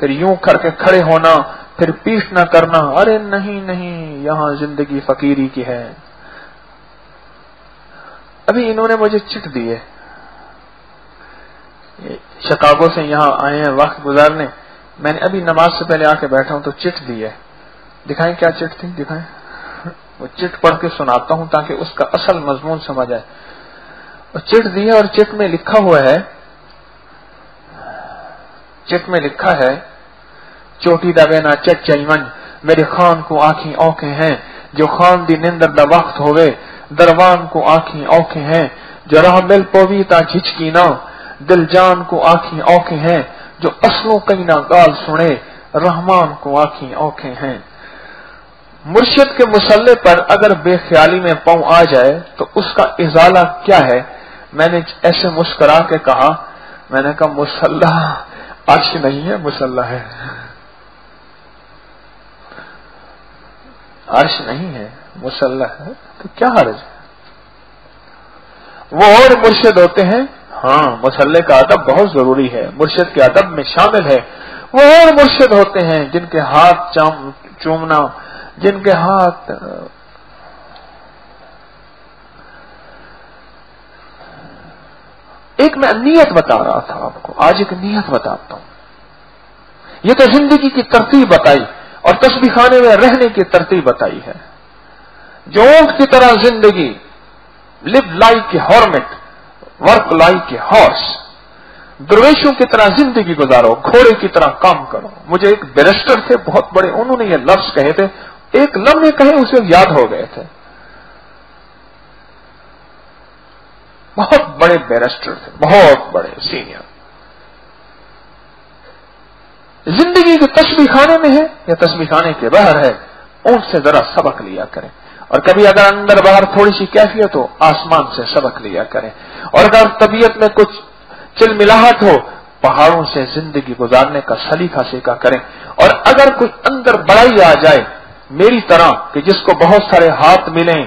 फिर यूं करके खड़े होना, फिर पीठ ना करना, अरे नहीं नहीं यहां जिंदगी फकीरी की है। अभी इन्होंने मुझे चिट दी है, शिकागो से यहां आए हैं वक्त गुजारने, मैंने अभी नमाज से पहले आके बैठा हूं तो चिट दी है, दिखाएं क्या चिट थी, दिखाएं। वो चिट पढ़ के सुनाता हूं ताकि उसका असल मजमून समझ आए। और चिट दी है और चिट में लिखा हुआ है, चिट में लिखा है, चोटी दबे ना चट चैमन मेरे खान को आंखें औखे हैं, जो खान दी निंदर द वक्त होवे दरवान को आंखें औखे हैं, जो राह मिल पोवीता झिझकी ना दिल जान को आंखें औखे हैं, जो असलों कहीं ना गाल सुने रहमान को आंखें औखे हैं। मुर्शिद के मुसल्ले पर अगर बेख्याली में पांव आ जाए तो उसका इजाला क्या है। मैंने ऐसे मुस्करा के कहा, मैंने कहा मुसल्ला अर्श नहीं है, मुसल्ला है, अर्श नहीं है मुसल्ला है, तो क्या हर्ज है। वो और मुर्शिद होते हैं, हाँ मुसल्ले का अदब बहुत जरूरी है, मुर्शिद के अदब में शामिल है। वो और मुर्शिद होते हैं जिनके हाथ चूमना, जिनके हाथ एक मैं नियत बता रहा था आपको, आज एक नियत बताता हूं। ये तो जिंदगी की तरतीब बताई और तस्बीह खाने में रहने की तरतीब बताई है। जो ऊंट की तरह जिंदगी, live like a hermit work like a horse, दरवेशों की तरह जिंदगी गुजारो, घोड़े की तरह काम करो। मुझे एक बैरिस्टर थे बहुत बड़े, उन्होंने ये लफ्ज कहे थे, एक लम्हे कहे उसे याद हो गए थे, बहुत बड़े बैरिस्टर थे, बहुत बड़े सीनियर। जिंदगी जो तस्बीह खाने में है या तस्बीह खाने के बाहर है, उनसे जरा सबक लिया करें। और कभी अगर अंदर बाहर थोड़ी सी कैफियत हो, आसमान से सबक लिया करें। और अगर तबीयत में कुछ चिलमिलाहट हो, पहाड़ों से जिंदगी गुजारने का सलीका सीखा करें। और अगर कोई अंदर बड़ाई आ जाए मेरी तरह कि जिसको बहुत सारे हाथ मिलें,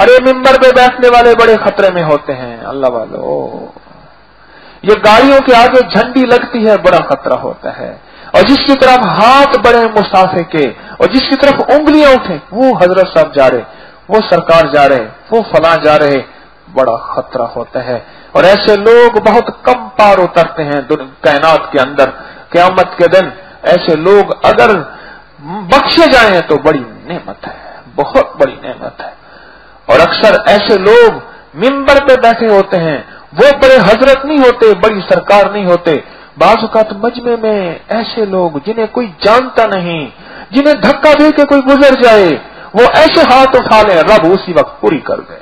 अरे मिंबर पे बैठने वाले बड़े खतरे में होते हैं अल्लाह वालो, ये गाड़ियों के आगे झंडी लगती है, बड़ा खतरा होता है। और जिसकी तरफ हाथ बढ़े मुसाफे के, और जिसकी तरफ उंगलियां उठे, वो हजरत साहब जा रहे, वो सरकार जा रहे, वो फला जा रहे, बड़ा खतरा होता है। और ऐसे लोग बहुत कम पार उतरते हैं कायनात के अंदर। क़यामत के दिन ऐसे लोग अगर बख्शे जाएं तो बड़ी नेमत है, बहुत बड़ी नेमत है। और अक्सर ऐसे लोग मिंबर पे बैठे होते हैं, वो बड़े हजरत नहीं होते, बड़ी सरकार नहीं होते। बाज़ औक़ात मजमे में ऐसे लोग जिन्हें कोई जानता नहीं, जिन्हें धक्का दे के कोई गुजर जाए, वो ऐसे हाथ उठा लें, रब उसी वक्त पूरी कर दे।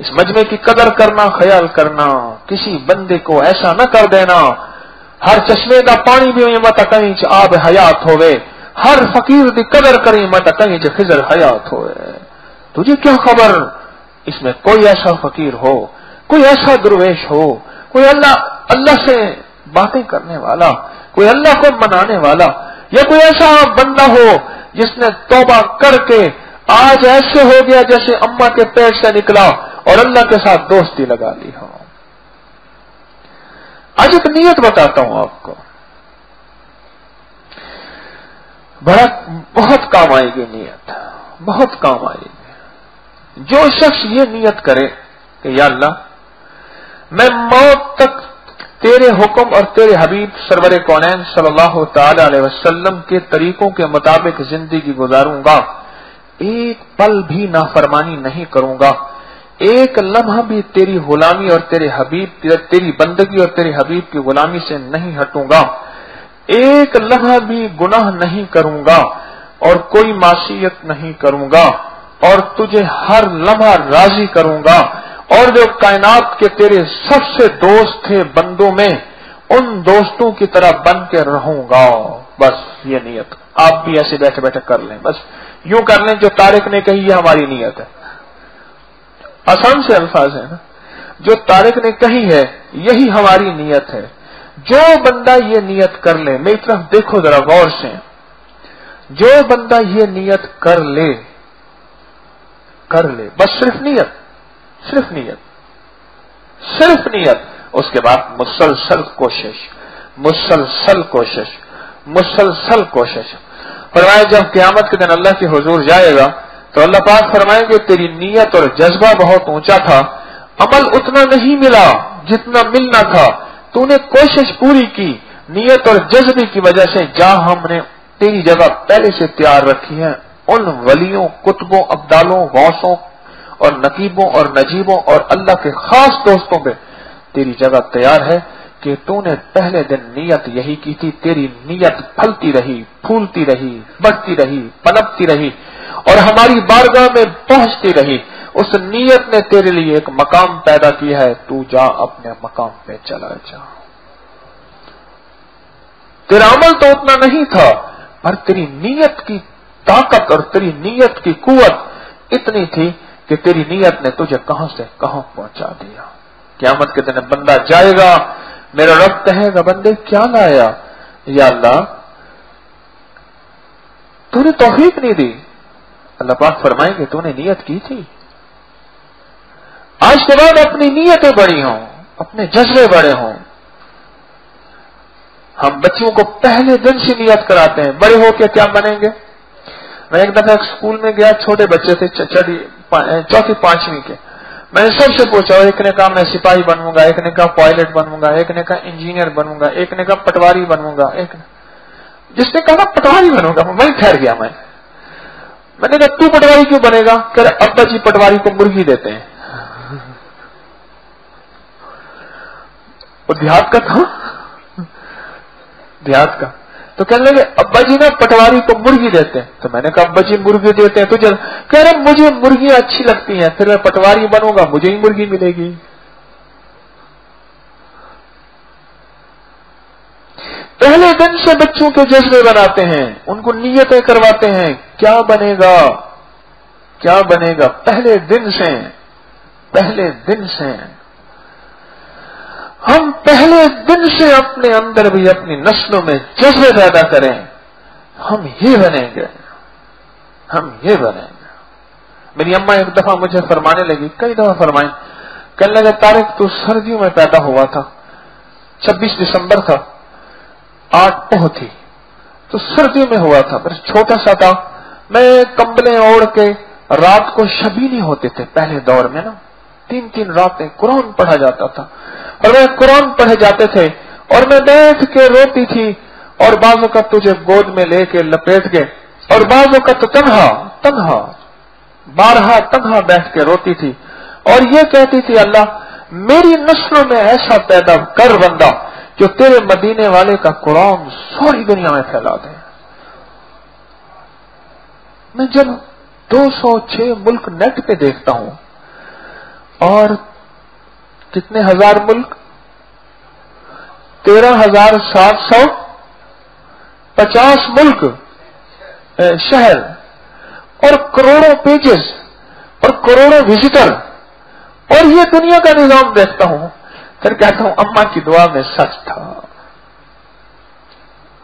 इस मजमे की कदर करना, ख्याल करना, किसी बंदे को ऐसा न कर देना हर चश्मे का पानी भी हुई मत कहीं आब हयात होवे, हर फकीर की कदर करी मत कहीं खिजर हयात होवे। तुझे क्या खबर इसमें कोई ऐसा फकीर हो, कोई ऐसा दुर्वेश हो, कोई अल्लाह अल्लाह से बातें करने वाला, कोई अल्लाह को मनाने वाला, या कोई ऐसा बंदा हो जिसने तौबा करके आज ऐसे हो गया जैसे अम्मा के पेट से निकला और अल्लाह के साथ दोस्ती लगा ली हो। आज एक नियत बताता हूं आपको, बड़ा बहुत काम आएगी नियत, बहुत काम आएगी। जो शख्स ये नियत करे कि या अल्लाह मैं मौत तक तेरे हुक्म और तेरे हबीब सरवरे कौनैन सल्लल्लाहु ताला अलैहि वसल्लम के तरीकों के मुताबिक जिंदगी गुजारूंगा, एक पल भी नाफरमानी नहीं करूंगा, एक लम्हा भी तेरी गुलामी और तेरे हबीब तेरी बंदगी और तेरे हबीब की गुलामी से नहीं हटूंगा, एक लम्हा भी गुनाह नहीं करूंगा और कोई मासियत नहीं करूंगा, और तुझे हर लम्हा राजी करूंगा, और जो कायनात के तेरे सबसे दोस्त थे बंदों में उन दोस्तों की तरह बन के रहूंगा। बस ये नियत आप भी ऐसे बैठे बैठे कर लें, बस यूं कर लें जो तारिक ने कही, ये हमारी नियत है। आसान से अल्फाज है ना, जो तारिक ने कही है यही हमारी नियत है। जो बंदा ये नियत कर ले, मेरी तरफ देखो जरा गौर से, जो बंदा ये नियत कर ले कर ले बस सिर्फ नियत सिर्फ नियत सिर्फ नियत उसके बाद मुसलसल कोशिश मुसलसल कोशिश मुसलसल कोशिश। फरमाया जब क़यामत के दिन अल्लाह के हुजूर जाएगा तो अल्लाह पाक फरमाएंगे तेरी नियत और जज्बा बहुत ऊंचा था, अमल उतना नहीं मिला जितना मिलना था, तूने कोशिश पूरी की, नियत और जज्बे की वजह से जहां हमने तेरी जगह पहले से तैयार रखी है उन वलियों, कुतुबों, अब्दालों, गौसों और नकीबों और नजीबों और अल्लाह के खास दोस्तों पे तेरी जगह तैयार है कि तूने पहले दिन नियत यही की थी। तेरी नियत फलती रही, फूलती रही, बढ़ती रही, पनपती रही और हमारी बारगाह में पहुंचती रही। उस नियत ने तेरे लिए एक मकाम पैदा किया है, तू जा अपने मकाम पे चला जा। तेरा अमल तो उतना नहीं था पर तेरी नियत की ताकत और तेरी नियत की कुव्वत इतनी थी कि तेरी नियत ने तुझे कहां से कहां पहुंचा दिया। क़यामत के दिन बंदा जाएगा, मेरा रब कहेगा बंदे क्या लाया, या अल्लाह तूने तौफीक नहीं दी। अल्लाह पाक फरमाएंगे तूने नियत की थी, आज के बाद अपनी नियतें बड़ी हों, अपने जज्बे बड़े हों। हम बच्चों को पहले दिन से नियत कराते हैं बड़े होके क्या बनेंगे। मैं एक दफा स्कूल में गया, छोटे बच्चे थे, चौथी पांचवी के, मैंने सबसे पूछा, एक ने कहा मैं सिपाही बनूंगा, एक ने कहा पायलट बनूंगा, एक ने कहा इंजीनियर बनूंगा, एक ने कहा पटवारी बनूंगा, एक ने जिसने कहा पटवारी बनूंगा वही ठहर गया। मैं मैंने कहा तू पटवारी क्यों बनेगा, कह रहे अब्बा जी पटवारी को मुर्गी देते हैं। देहात का था, देहात का, तो कहने लगे अब्बा जी ना पटवारी को मुर्गी देते हैं। तो मैंने कहा अब्बा जी मुर्गी देते हैं तुझे, कह रहे मुझे मुर्गियां अच्छी लगती हैं, फिर मैं पटवारी बनूंगा मुझे ही मुर्गी मिलेगी। पहले दिन से बच्चों के जज्बे बनाते हैं, उनको नियतें करवाते हैं क्या बनेगा क्या बनेगा, पहले दिन से पहले दिन से हम पहले दिन से अपने अंदर भी अपनी नस्लों में जज्बे पैदा करें, हम ये बनेंगे हम ये बनेंगे। मेरी अम्मा एक दफा मुझे फरमाने लगी, कई दफा फरमाई, कहने लगे तारिक तू सर्दियों में पैदा हुआ था, छब्बीस दिसंबर था, आठ पोह थी, तो सर्दियों में हुआ था, पर छोटा सा था, मैं कंबलें ओढ़ के रात को शबी नहीं होते थे पहले दौर में ना, तीन तीन रातें कुरान पढ़ा जाता था और वह कुरान पढ़े जाते थे और मैं बैठ के रोती थी और बाजू का तुझे गोद में लेके लपेट के और बाजू का तो तन्हा तन्हा बारहा तन्हा बैठ के रोती थी और ये कहती थी अल्लाह मेरी नस्लों में ऐसा पैदा कर बंदा जो तेरे मदीने वाले का कुरान सारी दुनिया में फैला दे। मैं जब दो सौ छह मुल्क नेट पे देखता हूं और कितने हजार मुल्क, तेरह हजार सात सौ पचास मुल्क, शहर और करोड़ों पेजेस और करोड़ों विजिटर। और ये दुनिया का निजाम देखता हूं फिर कहता हूं अम्मा की दुआ में सच था,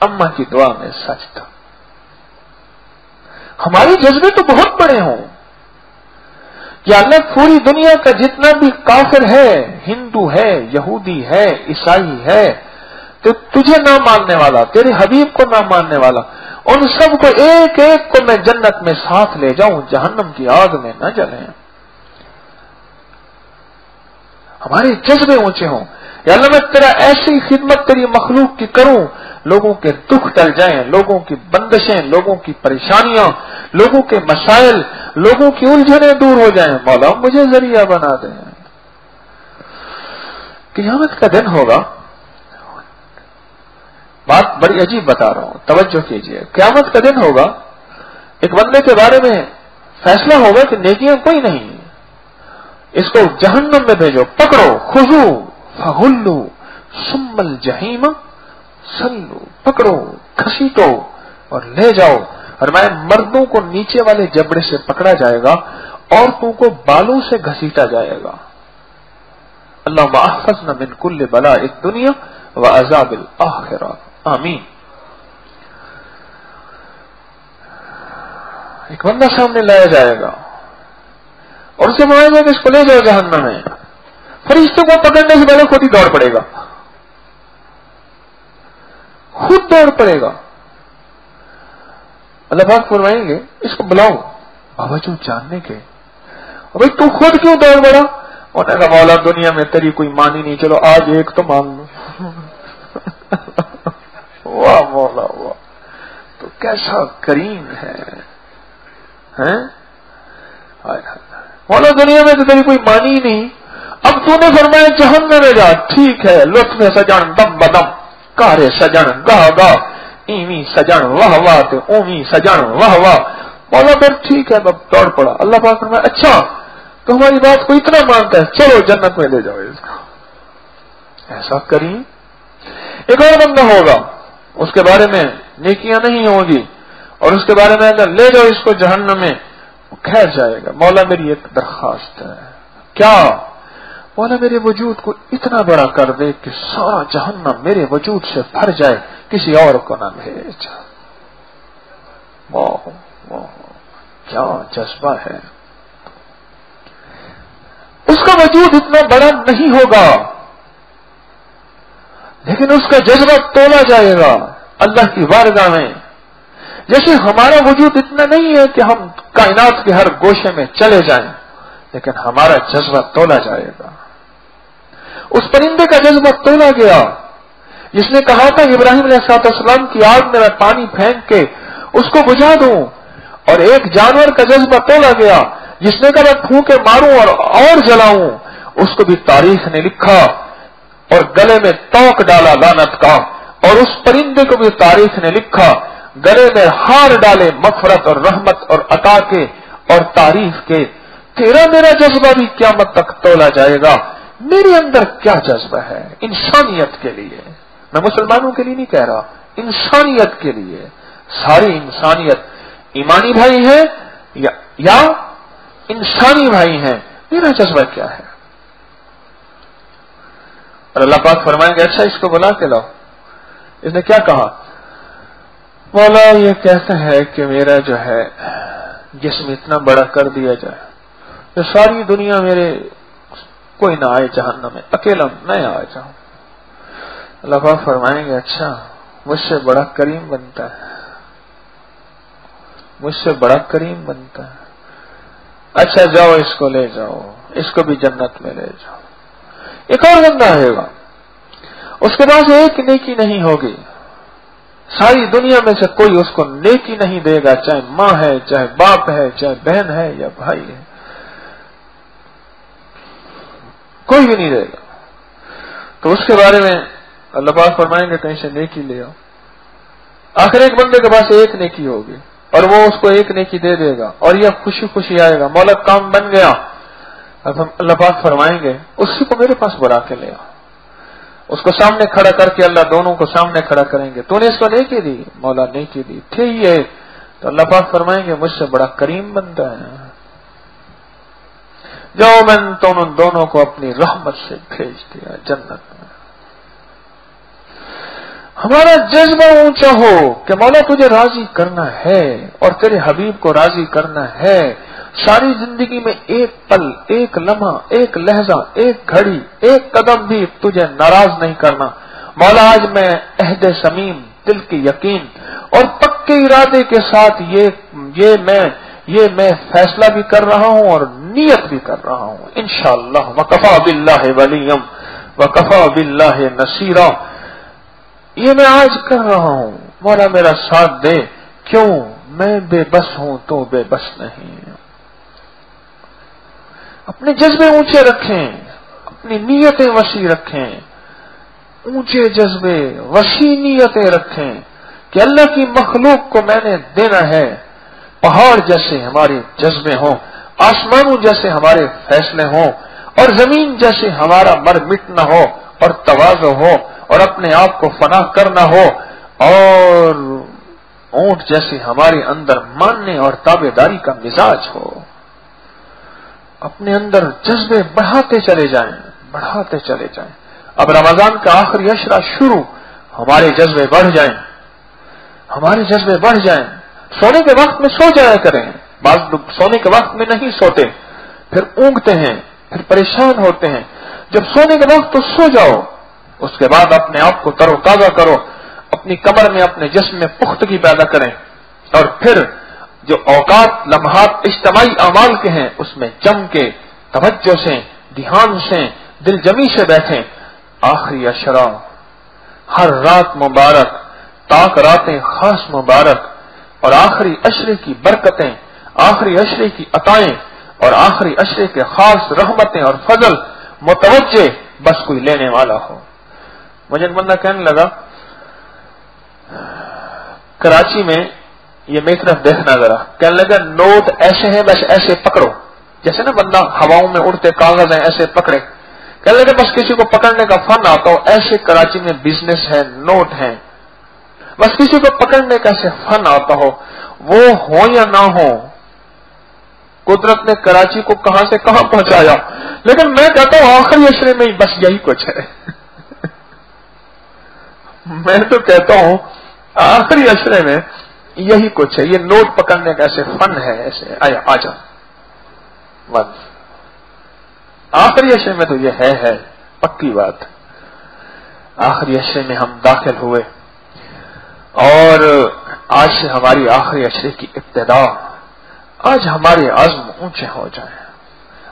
अम्मा की दुआ में सच था। हमारे जज्बे तो बहुत बड़े हों, या अल्लाह पूरी दुनिया का जितना भी काफिर है, हिंदू है, यहूदी है, ईसाई है, तो तुझे ना मानने वाला, तेरे हबीब को ना मानने वाला, उन सबको एक एक को मैं जन्नत में साथ ले जाऊं, जहन्नम की आग में न जले। हमारे जज्बे ऊंचे हों, या अल्लाह मैं तेरा ऐसी खिदमत तेरी मखलूक की करूं, लोगों के दुख टल जाएं, लोगों की बंदिशें, लोगों की परेशानियां, लोगों के मसाइल, लोगों की उलझने दूर हो जाएं। मौला मुझे जरिया बना दें। क़यामत का दिन होगा, बात बड़ी अजीब बता रहा हूं, तवज्जो कीजिए। क़यामत का दिन होगा, एक बंदे के बारे में फैसला होगा कि नेकियां कोई नहीं, इसको जहन्नम में भेजो, पकड़ो, खुजू फहुल्लू सुम्मल जहीम सल्लू, पकड़ो, घसीटो और ले जाओ। और मैं मर्दों को नीचे वाले जबड़े से पकड़ा जाएगा, औरतों को बालों से घसीटा जाएगा। अल्लाह महफज़ना मिन कुल्ल बला इद दुनिया व अज़ाबिल आखिरा, आमीन। एक बंदा सामने लाया जाएगा और उसे बनाया जाएगा इसको ले जाओ जहन्नम में। फरिश्तों को पकड़ने से पहले खुद ही दौड़ पड़ेगा, खुद दौड़ पड़ेगा। अल्लाह पाक फरमाएंगे इसको बुलाओ, बावजूद जानने के भाई तू खुद क्यों दौड़ पड़ा? उन्होंने कहा मौला दुनिया में तेरी कोई मानी नहीं, चलो आज एक तो मान लो। वाह मौला वाह, तो कैसा करीम है, है? मौला दुनिया में तो तेरी कोई मानी नहीं, अब तूने फरमाया जहन्नम में जा, ठीक है। लुत्फ में सजन दम बदम, कारे सजन गाह गाह, ईवी सजन वाह वाह, ते ओवी सजन वाह वाह। मौला फिर ठीक है, अब दौड़ पड़ा। अल्लाह पाक फरमाया अच्छा तो हमारी बात को इतना मानता है, चलो जन्नत में ले जाओ इसको। ऐसा करी। एक और बंदा होगा, उसके बारे में नेकियां नहीं होगी और उसके बारे में अगर ले जाओ इसको जहन्नम में, खैर जाएगा। मौला मेरी एक दरखास्त है। क्या? मौला मेरे वजूद को इतना बड़ा कर दे कि सारा जहन्नम मेरे वजूद से भर जाए, किसी और को ना भेज। वाह वाह, क्या जज्बा है। उसका वजूद इतना बड़ा नहीं होगा, लेकिन उसका जज्बा तोला जाएगा अल्लाह की वारगाह में। जैसे हमारा वजूद इतना नहीं है कि हम कायनात के हर गोशे में चले जाएं, लेकिन हमारा जज्बा तोला जाएगा। उस परिंदे का जज्बा तोला गया जिसने कहा था इब्राहिम अलैहिस्सलाम की आग में मैं पानी फेंक के उसको बुझा दूं, और एक जानवर का जज्बा तोला गया जिसने कहा मैं फूंके मारूं और, और जलाऊं, उसको भी तारीख ने लिखा और गले में तोक डाला लानत का। और उस परिंदे को भी तारीख ने लिखा, गले में हार डाले मगफरत और रहमत और अता के और तारीफ के। तेरा मेरा जज्बा भी क़यामत तक तोला जाएगा। मेरे अंदर क्या जज्बा है इंसानियत के लिए? मैं मुसलमानों के लिए नहीं कह रहा, इंसानियत के लिए। सारी इंसानियत ईमानी भाई है या, या इंसानी भाई हैं, मेरा जज्बा क्या है? और अल्लाह पाक फरमाएंगे अच्छा इसको बुला के लाओ। इसने क्या कहा? मौला ये कहता है कि मेरा जो है जिस्म इतना बड़ा कर दिया जाए जो सारी दुनिया मेरे कोई ना आए जहन्नम में, अकेला मैं आ जाऊं। अल्लाह पाक फरमाएंगे अच्छा मुझसे बड़ा करीम बनता है, मुझसे बड़ा करीम बनता है। अच्छा जाओ इसको ले जाओ, इसको भी जन्नत में ले जाओ। एक और बंदा आएगा, उसके पास एक नेकी नहीं होगी, सारी दुनिया में से कोई उसको नेकी नहीं देगा, चाहे माँ है, चाहे बाप है, चाहे बहन है या भाई है, कोई भी नहीं देगा। तो उसके बारे में अल्लाह पाक फरमाएंगे कहीं से नेकी ले आओ। आखिर एक बंदे के पास एक नेकी होगी और वो उसको एक नेकी दे देगा और यह खुशी खुशी आएगा। मौला काम बन गया, अब हम अल्लाह पाक फरमाएंगे उसी को मेरे पास बुला के ले आओ, उसको सामने खड़ा करके अल्लाह दोनों को सामने खड़ा करेंगे। तूने इसको नेकी दी, मौला नेकी दी, ठीक है। तो अल्लाह पाक फरमाएंगे मुझसे बड़ा करीम बनता है, जाओ मैंने तो उन दोनों को अपनी रहमत से भेज दिया जन्नत में। हमारा जज्बा ऊंचा हो कि मौला तुझे राजी करना है और तेरे हबीब को राजी करना है। सारी जिंदगी में एक पल, एक लम्हा, एक लहजा, एक घड़ी, एक कदम भी तुझे नाराज नहीं करना। मौला आज मैं अहदे समीम, दिल के यकीन और पक्के इरादे के साथ ये ये मैं ये मैं फैसला भी कर रहा हूँ और नियत भी कर रहा हूँ, इंशाअल्लाह। वकफा बिल्लाहि वलियम वकफा बिल्लाहि नसीरा, ये मैं आज कर रहा हूँ, मौला मेरा साथ दे। क्यों? मैं बेबस हूँ तो बेबस नहीं। अपने जज्बे ऊंचे रखें, अपनी नीयतें वसी रखें, ऊंचे जज्बे वसी नीयतें रखें कि अल्लाह की मखलूक को मैंने देना है। पहाड़ जैसे हमारे जज्बे हों, आसमानों जैसे हमारे फैसले हों और जमीन जैसे हमारा मर मिटना हो और तवाज़ो हो और अपने आप को फना करना हो और ऊंट जैसे हमारे अंदर मानने और ताबेदारी का मिजाज हो। अपने अंदर जज्बे बढ़ाते चले जाएं, बढ़ाते चले जाएं। अब रमजान का आखिरी अशरा शुरू, हमारे जज्बे बढ़ जाएं, हमारे जज्बे बढ़ जाएं। सोने के वक्त में सो जाया करें, बाद सोने के वक्त में नहीं सोते, फिर ऊँगते हैं, फिर परेशान होते हैं। जब सोने के वक्त तो सो जाओ, उसके बाद अपने आप को तरोताजा करो, अपनी कमर में अपने जिस्म में पुख्तगी पैदा करें और फिर जो औकात लम्हात इज्तमाई अमाल के हैं उसमें जम के तवज्जो से, ध्यान से, दिलजमी से बैठें। आखिरी अशरा, हर रात मुबारक, ताक रातें खास मुबारक और आखिरी अशरे की बरकतें, आखिरी अशरे की अताएं और आखिरी अशरे के खास रहमतें और फजल मुतवज्जे बस कोई लेने वाला हो। मुझे एक बंदा कहने लगा कराची में, ये मेरी तरफ देखना जरा, कहने लगा नोट ऐसे हैं बस ऐसे पकड़ो, जैसे ना बंदा हवाओं में उड़ते कागज हैं ऐसे पकड़े। कहने लगा बस किसी को पकड़ने का फन आता हो, ऐसे कराची में बिजनेस है, नोट है, बस किसी को पकड़ने का ऐसे फन आता हो। वो हो या ना हो, कुदरत ने कराची को कहां से कहां पहुंचाया, लेकिन मैं कहता हूं आखिरी अशरे में बस यही कुछ है। मैं तो कहता हूं आखिरी अशरे में यही कुछ है, ये नोट पकड़ने का ऐसे फन है, ऐसे आया आ जा बस आखिरी अशरे में तो ये है है पक्की बात। आखिरी अशरे में हम दाखिल हुए और आज से हमारी आखिरी अशरे की इब्तिदा। आज हमारे आज़म ऊंचे हो जाएं,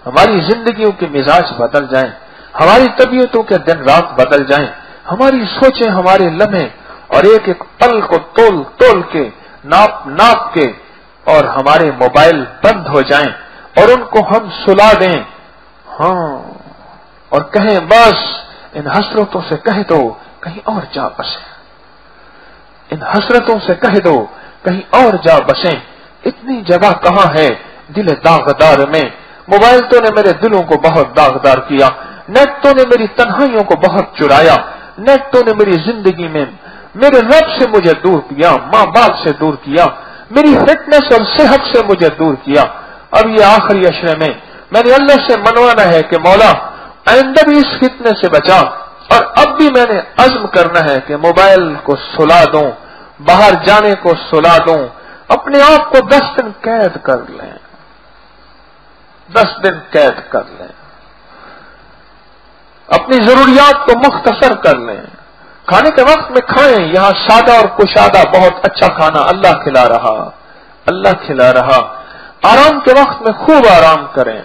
हमारी जिंदगियों के मिजाज बदल जाएं, हमारी तबीयतों के दिन रात बदल जाएं, हमारी सोचें, हमारे लम्हे और एक एक पल को तोल तोल के, नाप नाप के, और हमारे मोबाइल बंद हो जाएं और उनको हम सुला दें। हाँ, और कहें बस इन हसरतों से कह दो कहीं और जा बसें, इन हसरतों से कह दो कहीं और जा बसें, इतनी जगह कहाँ है दिल दागदार में। मोबाइल तो ने मेरे दिलों को बहुत दागदार किया, नेट तो ने मेरी तन्हाइयों को बहुत चुराया, नेट तो ने मेरी जिंदगी में मेरे रब से मुझे दूर किया, माँ बाप से दूर किया, मेरी फिटनेस और सेहत से मुझे दूर किया। अब ये आखिरी अशरे में मैंने अल्लाह से मनवाना है कि मौला आइंदा भी इस फितने से बचा, और अब भी मैंने अज़्म करना है कि मोबाइल को सुला दूं, बाहर जाने को सुला दूं, अपने आप को दस दिन कैद कर लें, दस दिन कैद कर लें, अपनी जरूरियात को मुख्तसर कर लें। खाने के वक्त में खाएं, यहाँ सादा और कुशादा बहुत अच्छा खाना अल्लाह खिला रहा, अल्लाह खिला रहा। आराम के वक्त में खूब आराम करें,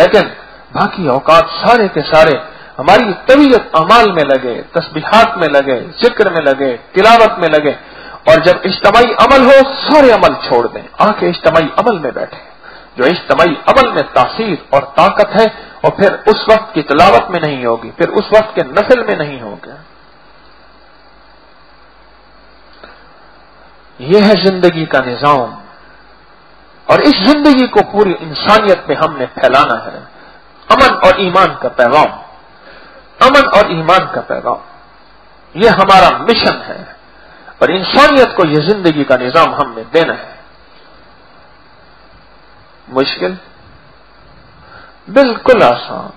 लेकिन बाकी औकात सारे के सारे हमारी तबीयत अमाल में लगे, तस्बीहात में लगे, जिक्र में लगे, तिलावत में लगे। और जब इज्तमाई अमल हो सारे अमल छोड़ दें, आके इज्तमाई अमल में बैठे जो इज्तमाई अमल में तासीर और ताकत है, और फिर उस वक्त की तिलावत में नहीं होगी, फिर उस वक्त के नफिल में नहीं होगा। यह है जिंदगी का निजाम और इस जिंदगी को पूरी इंसानियत में हमने फैलाना है। अमन और ईमान का पैगाम, अमन और ईमान का पैगाम, यह हमारा मिशन है और इंसानियत को यह जिंदगी का निजाम हमने देना है। मुश्किल बिल्कुल आसान।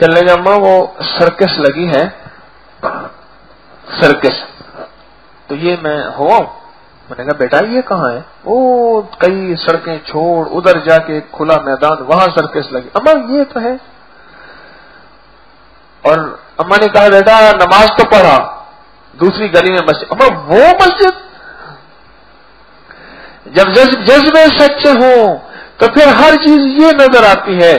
कल्लेजम्मा वो सर्कस लगी है, सर्कस, तो ये मैं हुआ, मैंने कहा बेटा ये कहाँ है? ओ कई सड़कें छोड़ उधर जाके खुला मैदान, वहां सर्कस लगी। अम्मा ये तो है। और अम्मा ने कहा बेटा नमाज तो पढ़ा, दूसरी गली में मस्जिद। अम्मा वो मस्जिद, जब जज्बे सच्चे हो तो फिर हर चीज ये नजर आती है,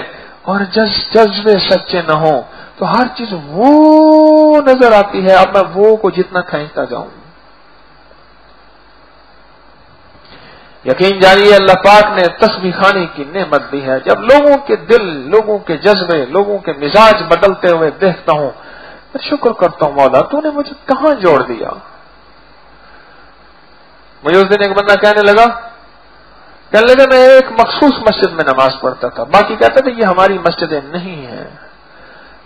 और जज्बे सच्चे न हो तो हर चीज वो नजर आती है। अब मैं वो को जितना खींचता जाऊं, यकीन जानिए अल्लाह पाक ने तस्बीह खाने की नेमत दी है। जब लोगों के दिल, लोगों के जज्बे, लोगों के मिजाज बदलते हुए देखता हूं, मैं शुक्र करता हूं मौला तूने मुझे कहां जोड़ दिया। मुझे उस दिन एक बंदा कहने लगा, कहने लगा मैं एक मखसूस मस्जिद में नमाज पढ़ता था, बाकी कहता था ये हमारी मस्जिदें नहीं है,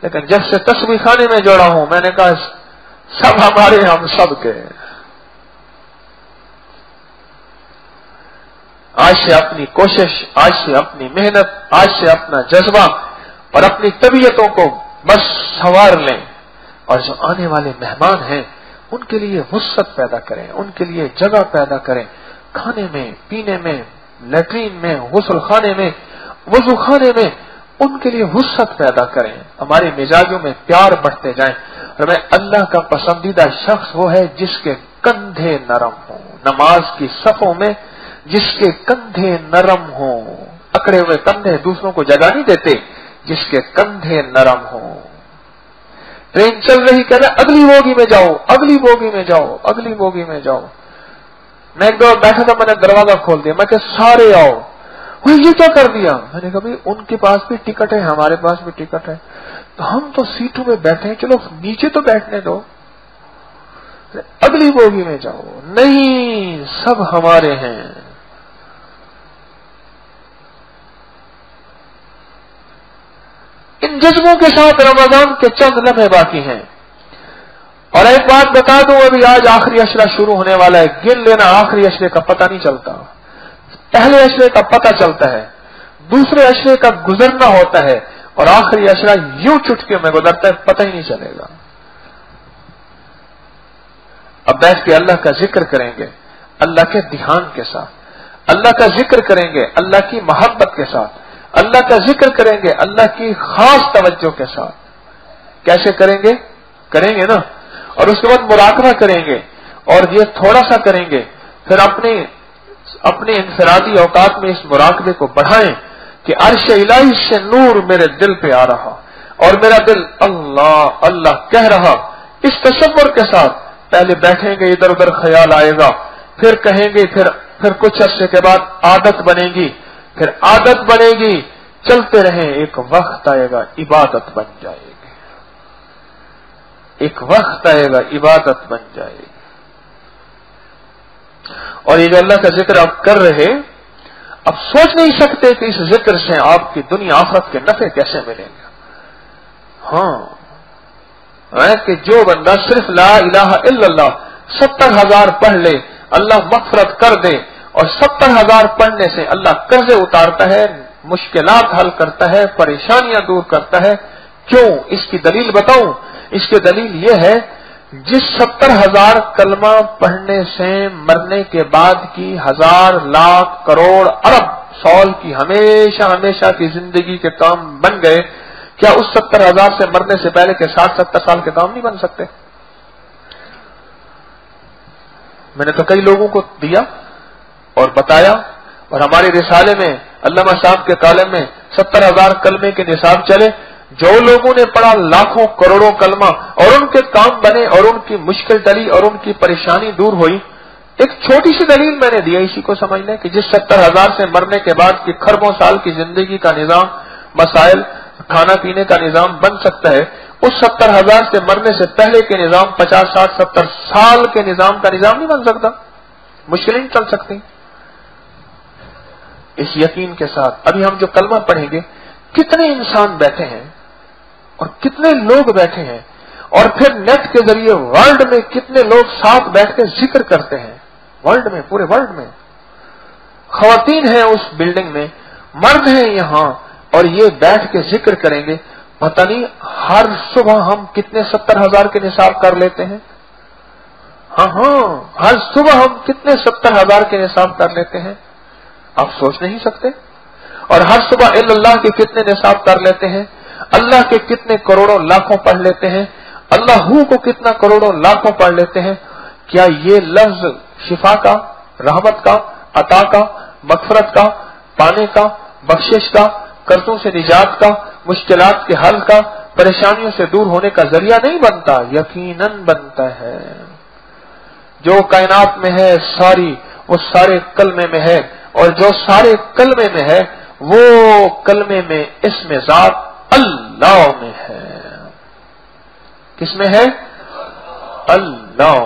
लेकिन जब से तस्बीह खाने में जोड़ा हूं, मैंने कहा सब हमारे, हम सब के। आज से अपनी कोशिश, आज से अपनी मेहनत, आज से अपना जज्बा और अपनी तबीयतों को बस संवार लें, और जो आने वाले मेहमान हैं उनके लिए वुसअत पैदा करें, उनके लिए जगह पैदा करें, खाने में, पीने में, लैट्रीन में, गुस्ल खाने में, वजू खाने में, उनके लिए वुसअत पैदा करें। हमारे मिजाजों में प्यार बढ़ते जाए। और मैं अल्लाह का पसंदीदा शख्स वो है जिसके कंधे नरम हों, नमाज की सफों में जिसके कंधे नरम हो, अकड़े हुए कंधे दूसरों को जगह नहीं देते, जिसके कंधे नरम हो। ट्रेन चल रही, कह रहा अगली बोगी में जाओ, अगली बोगी में जाओ, अगली बोगी में जाओ। मैं एक दो बैठा था, मैंने दरवाजा खोल दिया, मैं कहा सारे आओ। हुई ये क्या कर दिया? मैंने कहा भाई उनके पास भी टिकट है, हमारे पास भी टिकट है, तो हम तो सीटों में बैठे हैं, चलो नीचे तो बैठने दो। अगली बोगी में जाओ, नहीं सब हमारे हैं। इन जज्बों के साथ रमजान के चंद लम्हे बाकी हैं। और एक बात बता दूं, अभी आज आखिरी अशरा शुरू होने वाला है। गिन लेना, आखिरी अशरे का पता नहीं चलता, पहले अशरे का पता चलता है, दूसरे अशरे का गुजरना होता है, और आखिरी अशरा यूं चुटकियों में गुजरता है, पता ही नहीं चलेगा। अब बैठ के अल्लाह का जिक्र करेंगे, अल्लाह के ध्यान के साथ अल्लाह का जिक्र करेंगे, अल्लाह की मोहब्बत के साथ अल्लाह का जिक्र करेंगे, अल्लाह की खास तवज्जो के साथ। कैसे करेंगे? करेंगे ना। और उसके बाद मुराकबा करेंगे, और ये थोड़ा सा करेंगे, फिर अपने अपने इंफरादी औकात में इस मुराकबे को बढ़ाएं कि अर्श इलाही से नूर मेरे दिल पे आ रहा और मेरा दिल अल्लाह अल्लाह कह रहा। इस तसव्वुर के साथ पहले बैठेंगे, इधर उधर ख्याल आएगा, फिर कहेंगे, फिर फिर कुछ अरसे के बाद आदत बनेगी, फिर आदत बनेगी, चलते रहें। एक वक्त आएगा इबादत बन जाएगी, एक वक्त आएगा इबादत बन जाएगी। और ये जो अल्लाह का जिक्र आप कर रहे, आप सोच नहीं सकते कि इस जिक्र से आपकी दुनिया आखिरत के नफे कैसे मिलेंगे। हाँ है कि जो बंदा सिर्फ ला इलाहा इल्लल्लाह सत्तर हजार पढ़ ले, अल्लाह मगफरत कर दे, और सत्तर हजार पढ़ने से अल्लाह कर्जे उतारता है, मुश्किलात हल करता है, परेशानियां दूर करता है। क्यों? इसकी दलील बताऊं? इसकी दलील यह है, जिस सत्तर हजार कलमा पढ़ने से मरने के बाद की हजार लाख करोड़ अरब सौल की हमेशा हमेशा की जिंदगी के काम बन गए, क्या उस सत्तर हजार से मरने से पहले के साठ सत्तर साल के काम नहीं बन सकते? मैंने तो कई लोगों को दिया और बताया, और हमारे रिसाले में अल्लामा साहब के कालम में सत्तर हजार कलमे के निसाब चले, जो लोगों ने पढ़ा लाखों करोड़ों कलमा और उनके काम बने और उनकी मुश्किल टली और उनकी परेशानी दूर हुई। एक छोटी सी दलील मैंने दिया, इसी को समझ लें कि जिस सत्तर हजार से मरने के बाद की खरबों साल की जिंदगी का निजाम, मसाइल, खाना पीने का निजाम बन सकता है, उस सत्तर हजार से मरने से पहले के निजाम, पचास साठ सत्तर साल के निजाम का निजाम नहीं बन सकता, मुश्किलें नहीं चल सकती। इस यकीन के साथ। अभी हम जो कलमा पढ़ेंगे, कितने इंसान बैठे हैं और कितने लोग बैठे हैं, और फिर नेट के जरिए वर्ल्ड में कितने लोग साथ बैठ के जिक्र करते हैं, वर्ल्ड में, पूरे वर्ल्ड में। खवातीन हैं उस बिल्डिंग में, मर्द हैं यहाँ, और ये बैठ के जिक्र करेंगे। पता नहीं हर सुबह हम कितने सत्तर हजार के निसाब कर लेते हैं। हाँ हाँ, हर सुबह हम कितने सत्तर हजार के निसाब कर लेते हैं, आप सोच नहीं सकते। और हर सुबह इल्लल्लाह के कितने निसाब कर लेते हैं, अल्लाह के कितने करोड़ों लाखों पढ़ लेते हैं, अल्लाहू को कितना करोड़ों लाखों पढ़ लेते हैं। क्या ये लफ्ज शिफा का, रहमत का, अता का, मगफरत का, पाने का, बख्शिश का, कर्जों से निजात का, मुश्किलात के हल का, परेशानियों से दूर होने का जरिया नहीं बनता? यकीनन बनता है। जो कायनात में है सारी, वो सारे कलमे में है, और जो सारे कलमे में है वो कलमे में इसमें जात अल्लाह में है। किसमें है? अल्लाह,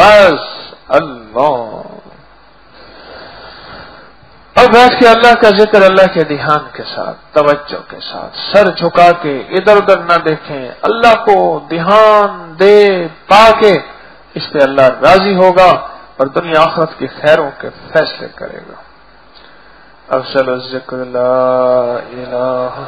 बस अल्लाह। अब बैठ के अल्लाह का जिक्र अल्लाह के ध्यान के साथ, तवज्जो के साथ, सर झुका के इधर उधर ना देखें, अल्लाह को ध्यान दे पाके। इस पे अल्लाह राजी होगा और दुनिया आखिरत की खैरों के फैसले करेगा। अब चलो जिक्र ला इलाहा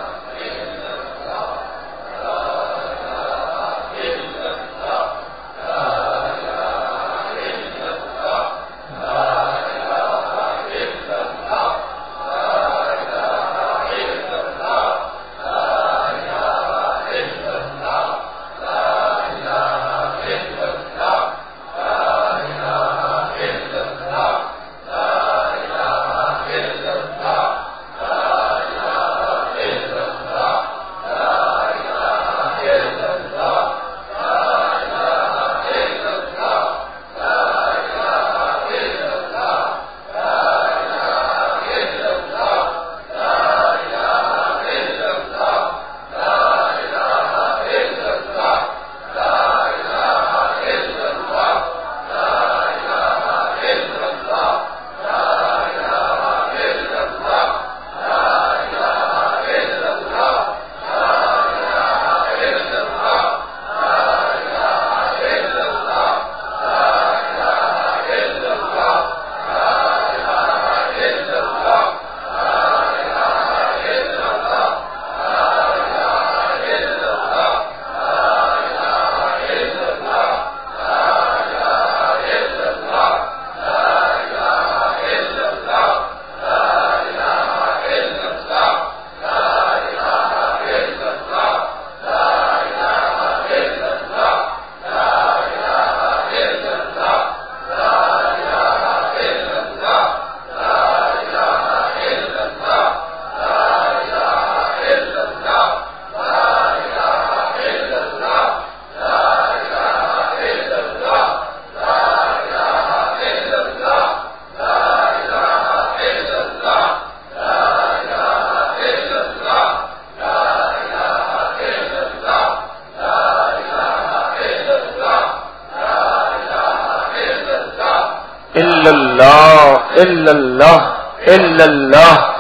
इल्लल्लाह इल्लल्लाह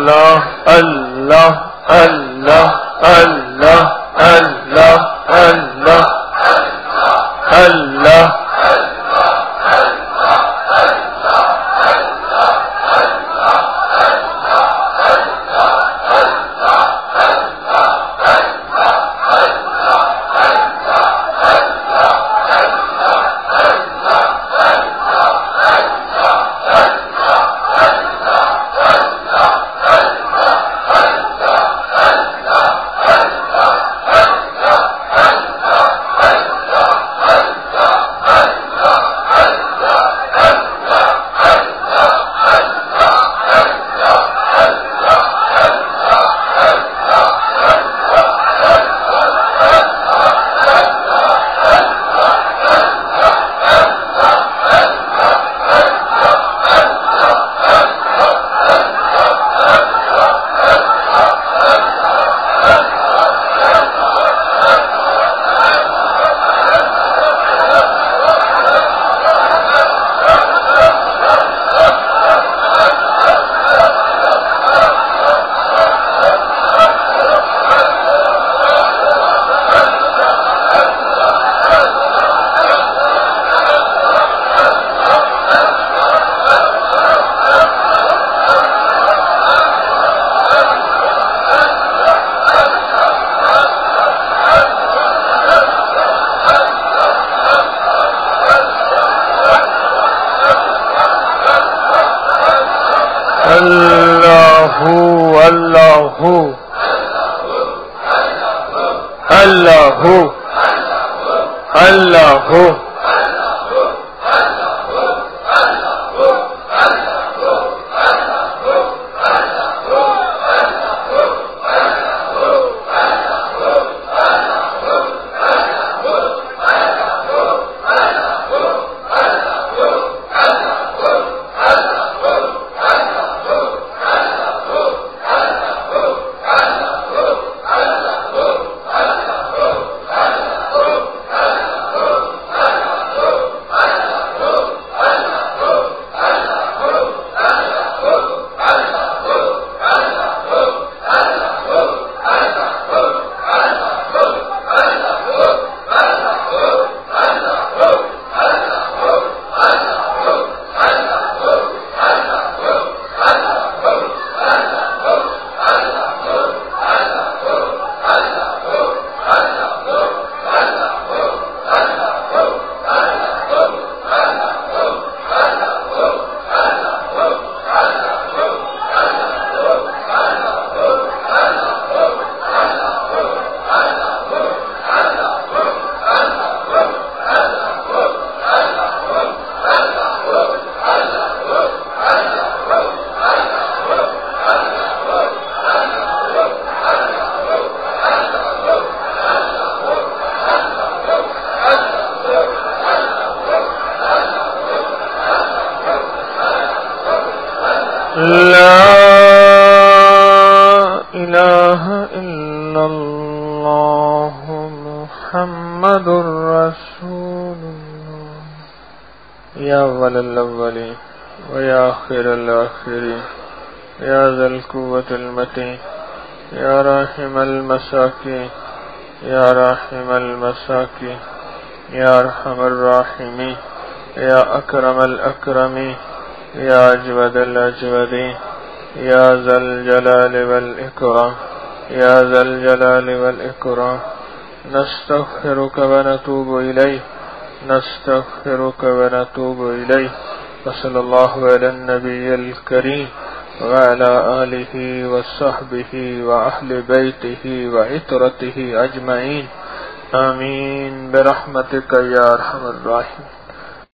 अल्लाह अल्लाह अल्लाह अल्लाह अल्लाह अल्लाह अल्लाह या रहमर राहिमी या अकरमल अकरमी या अजवदल अजवदी या जल जलाल वल इकराम या जल जलाल वल इकराम नस्तगफिरुक व नतूबु इलैक नस्तगफिरुक व नतूबु इलैक वसल्लल्लाहु अला नबियिल करीम व अला आलिहि व सहबिहि व अहले बैतिहि व इतरतिहि अजमाइन आमीन बिरहमतिक या अरहमर राहिम।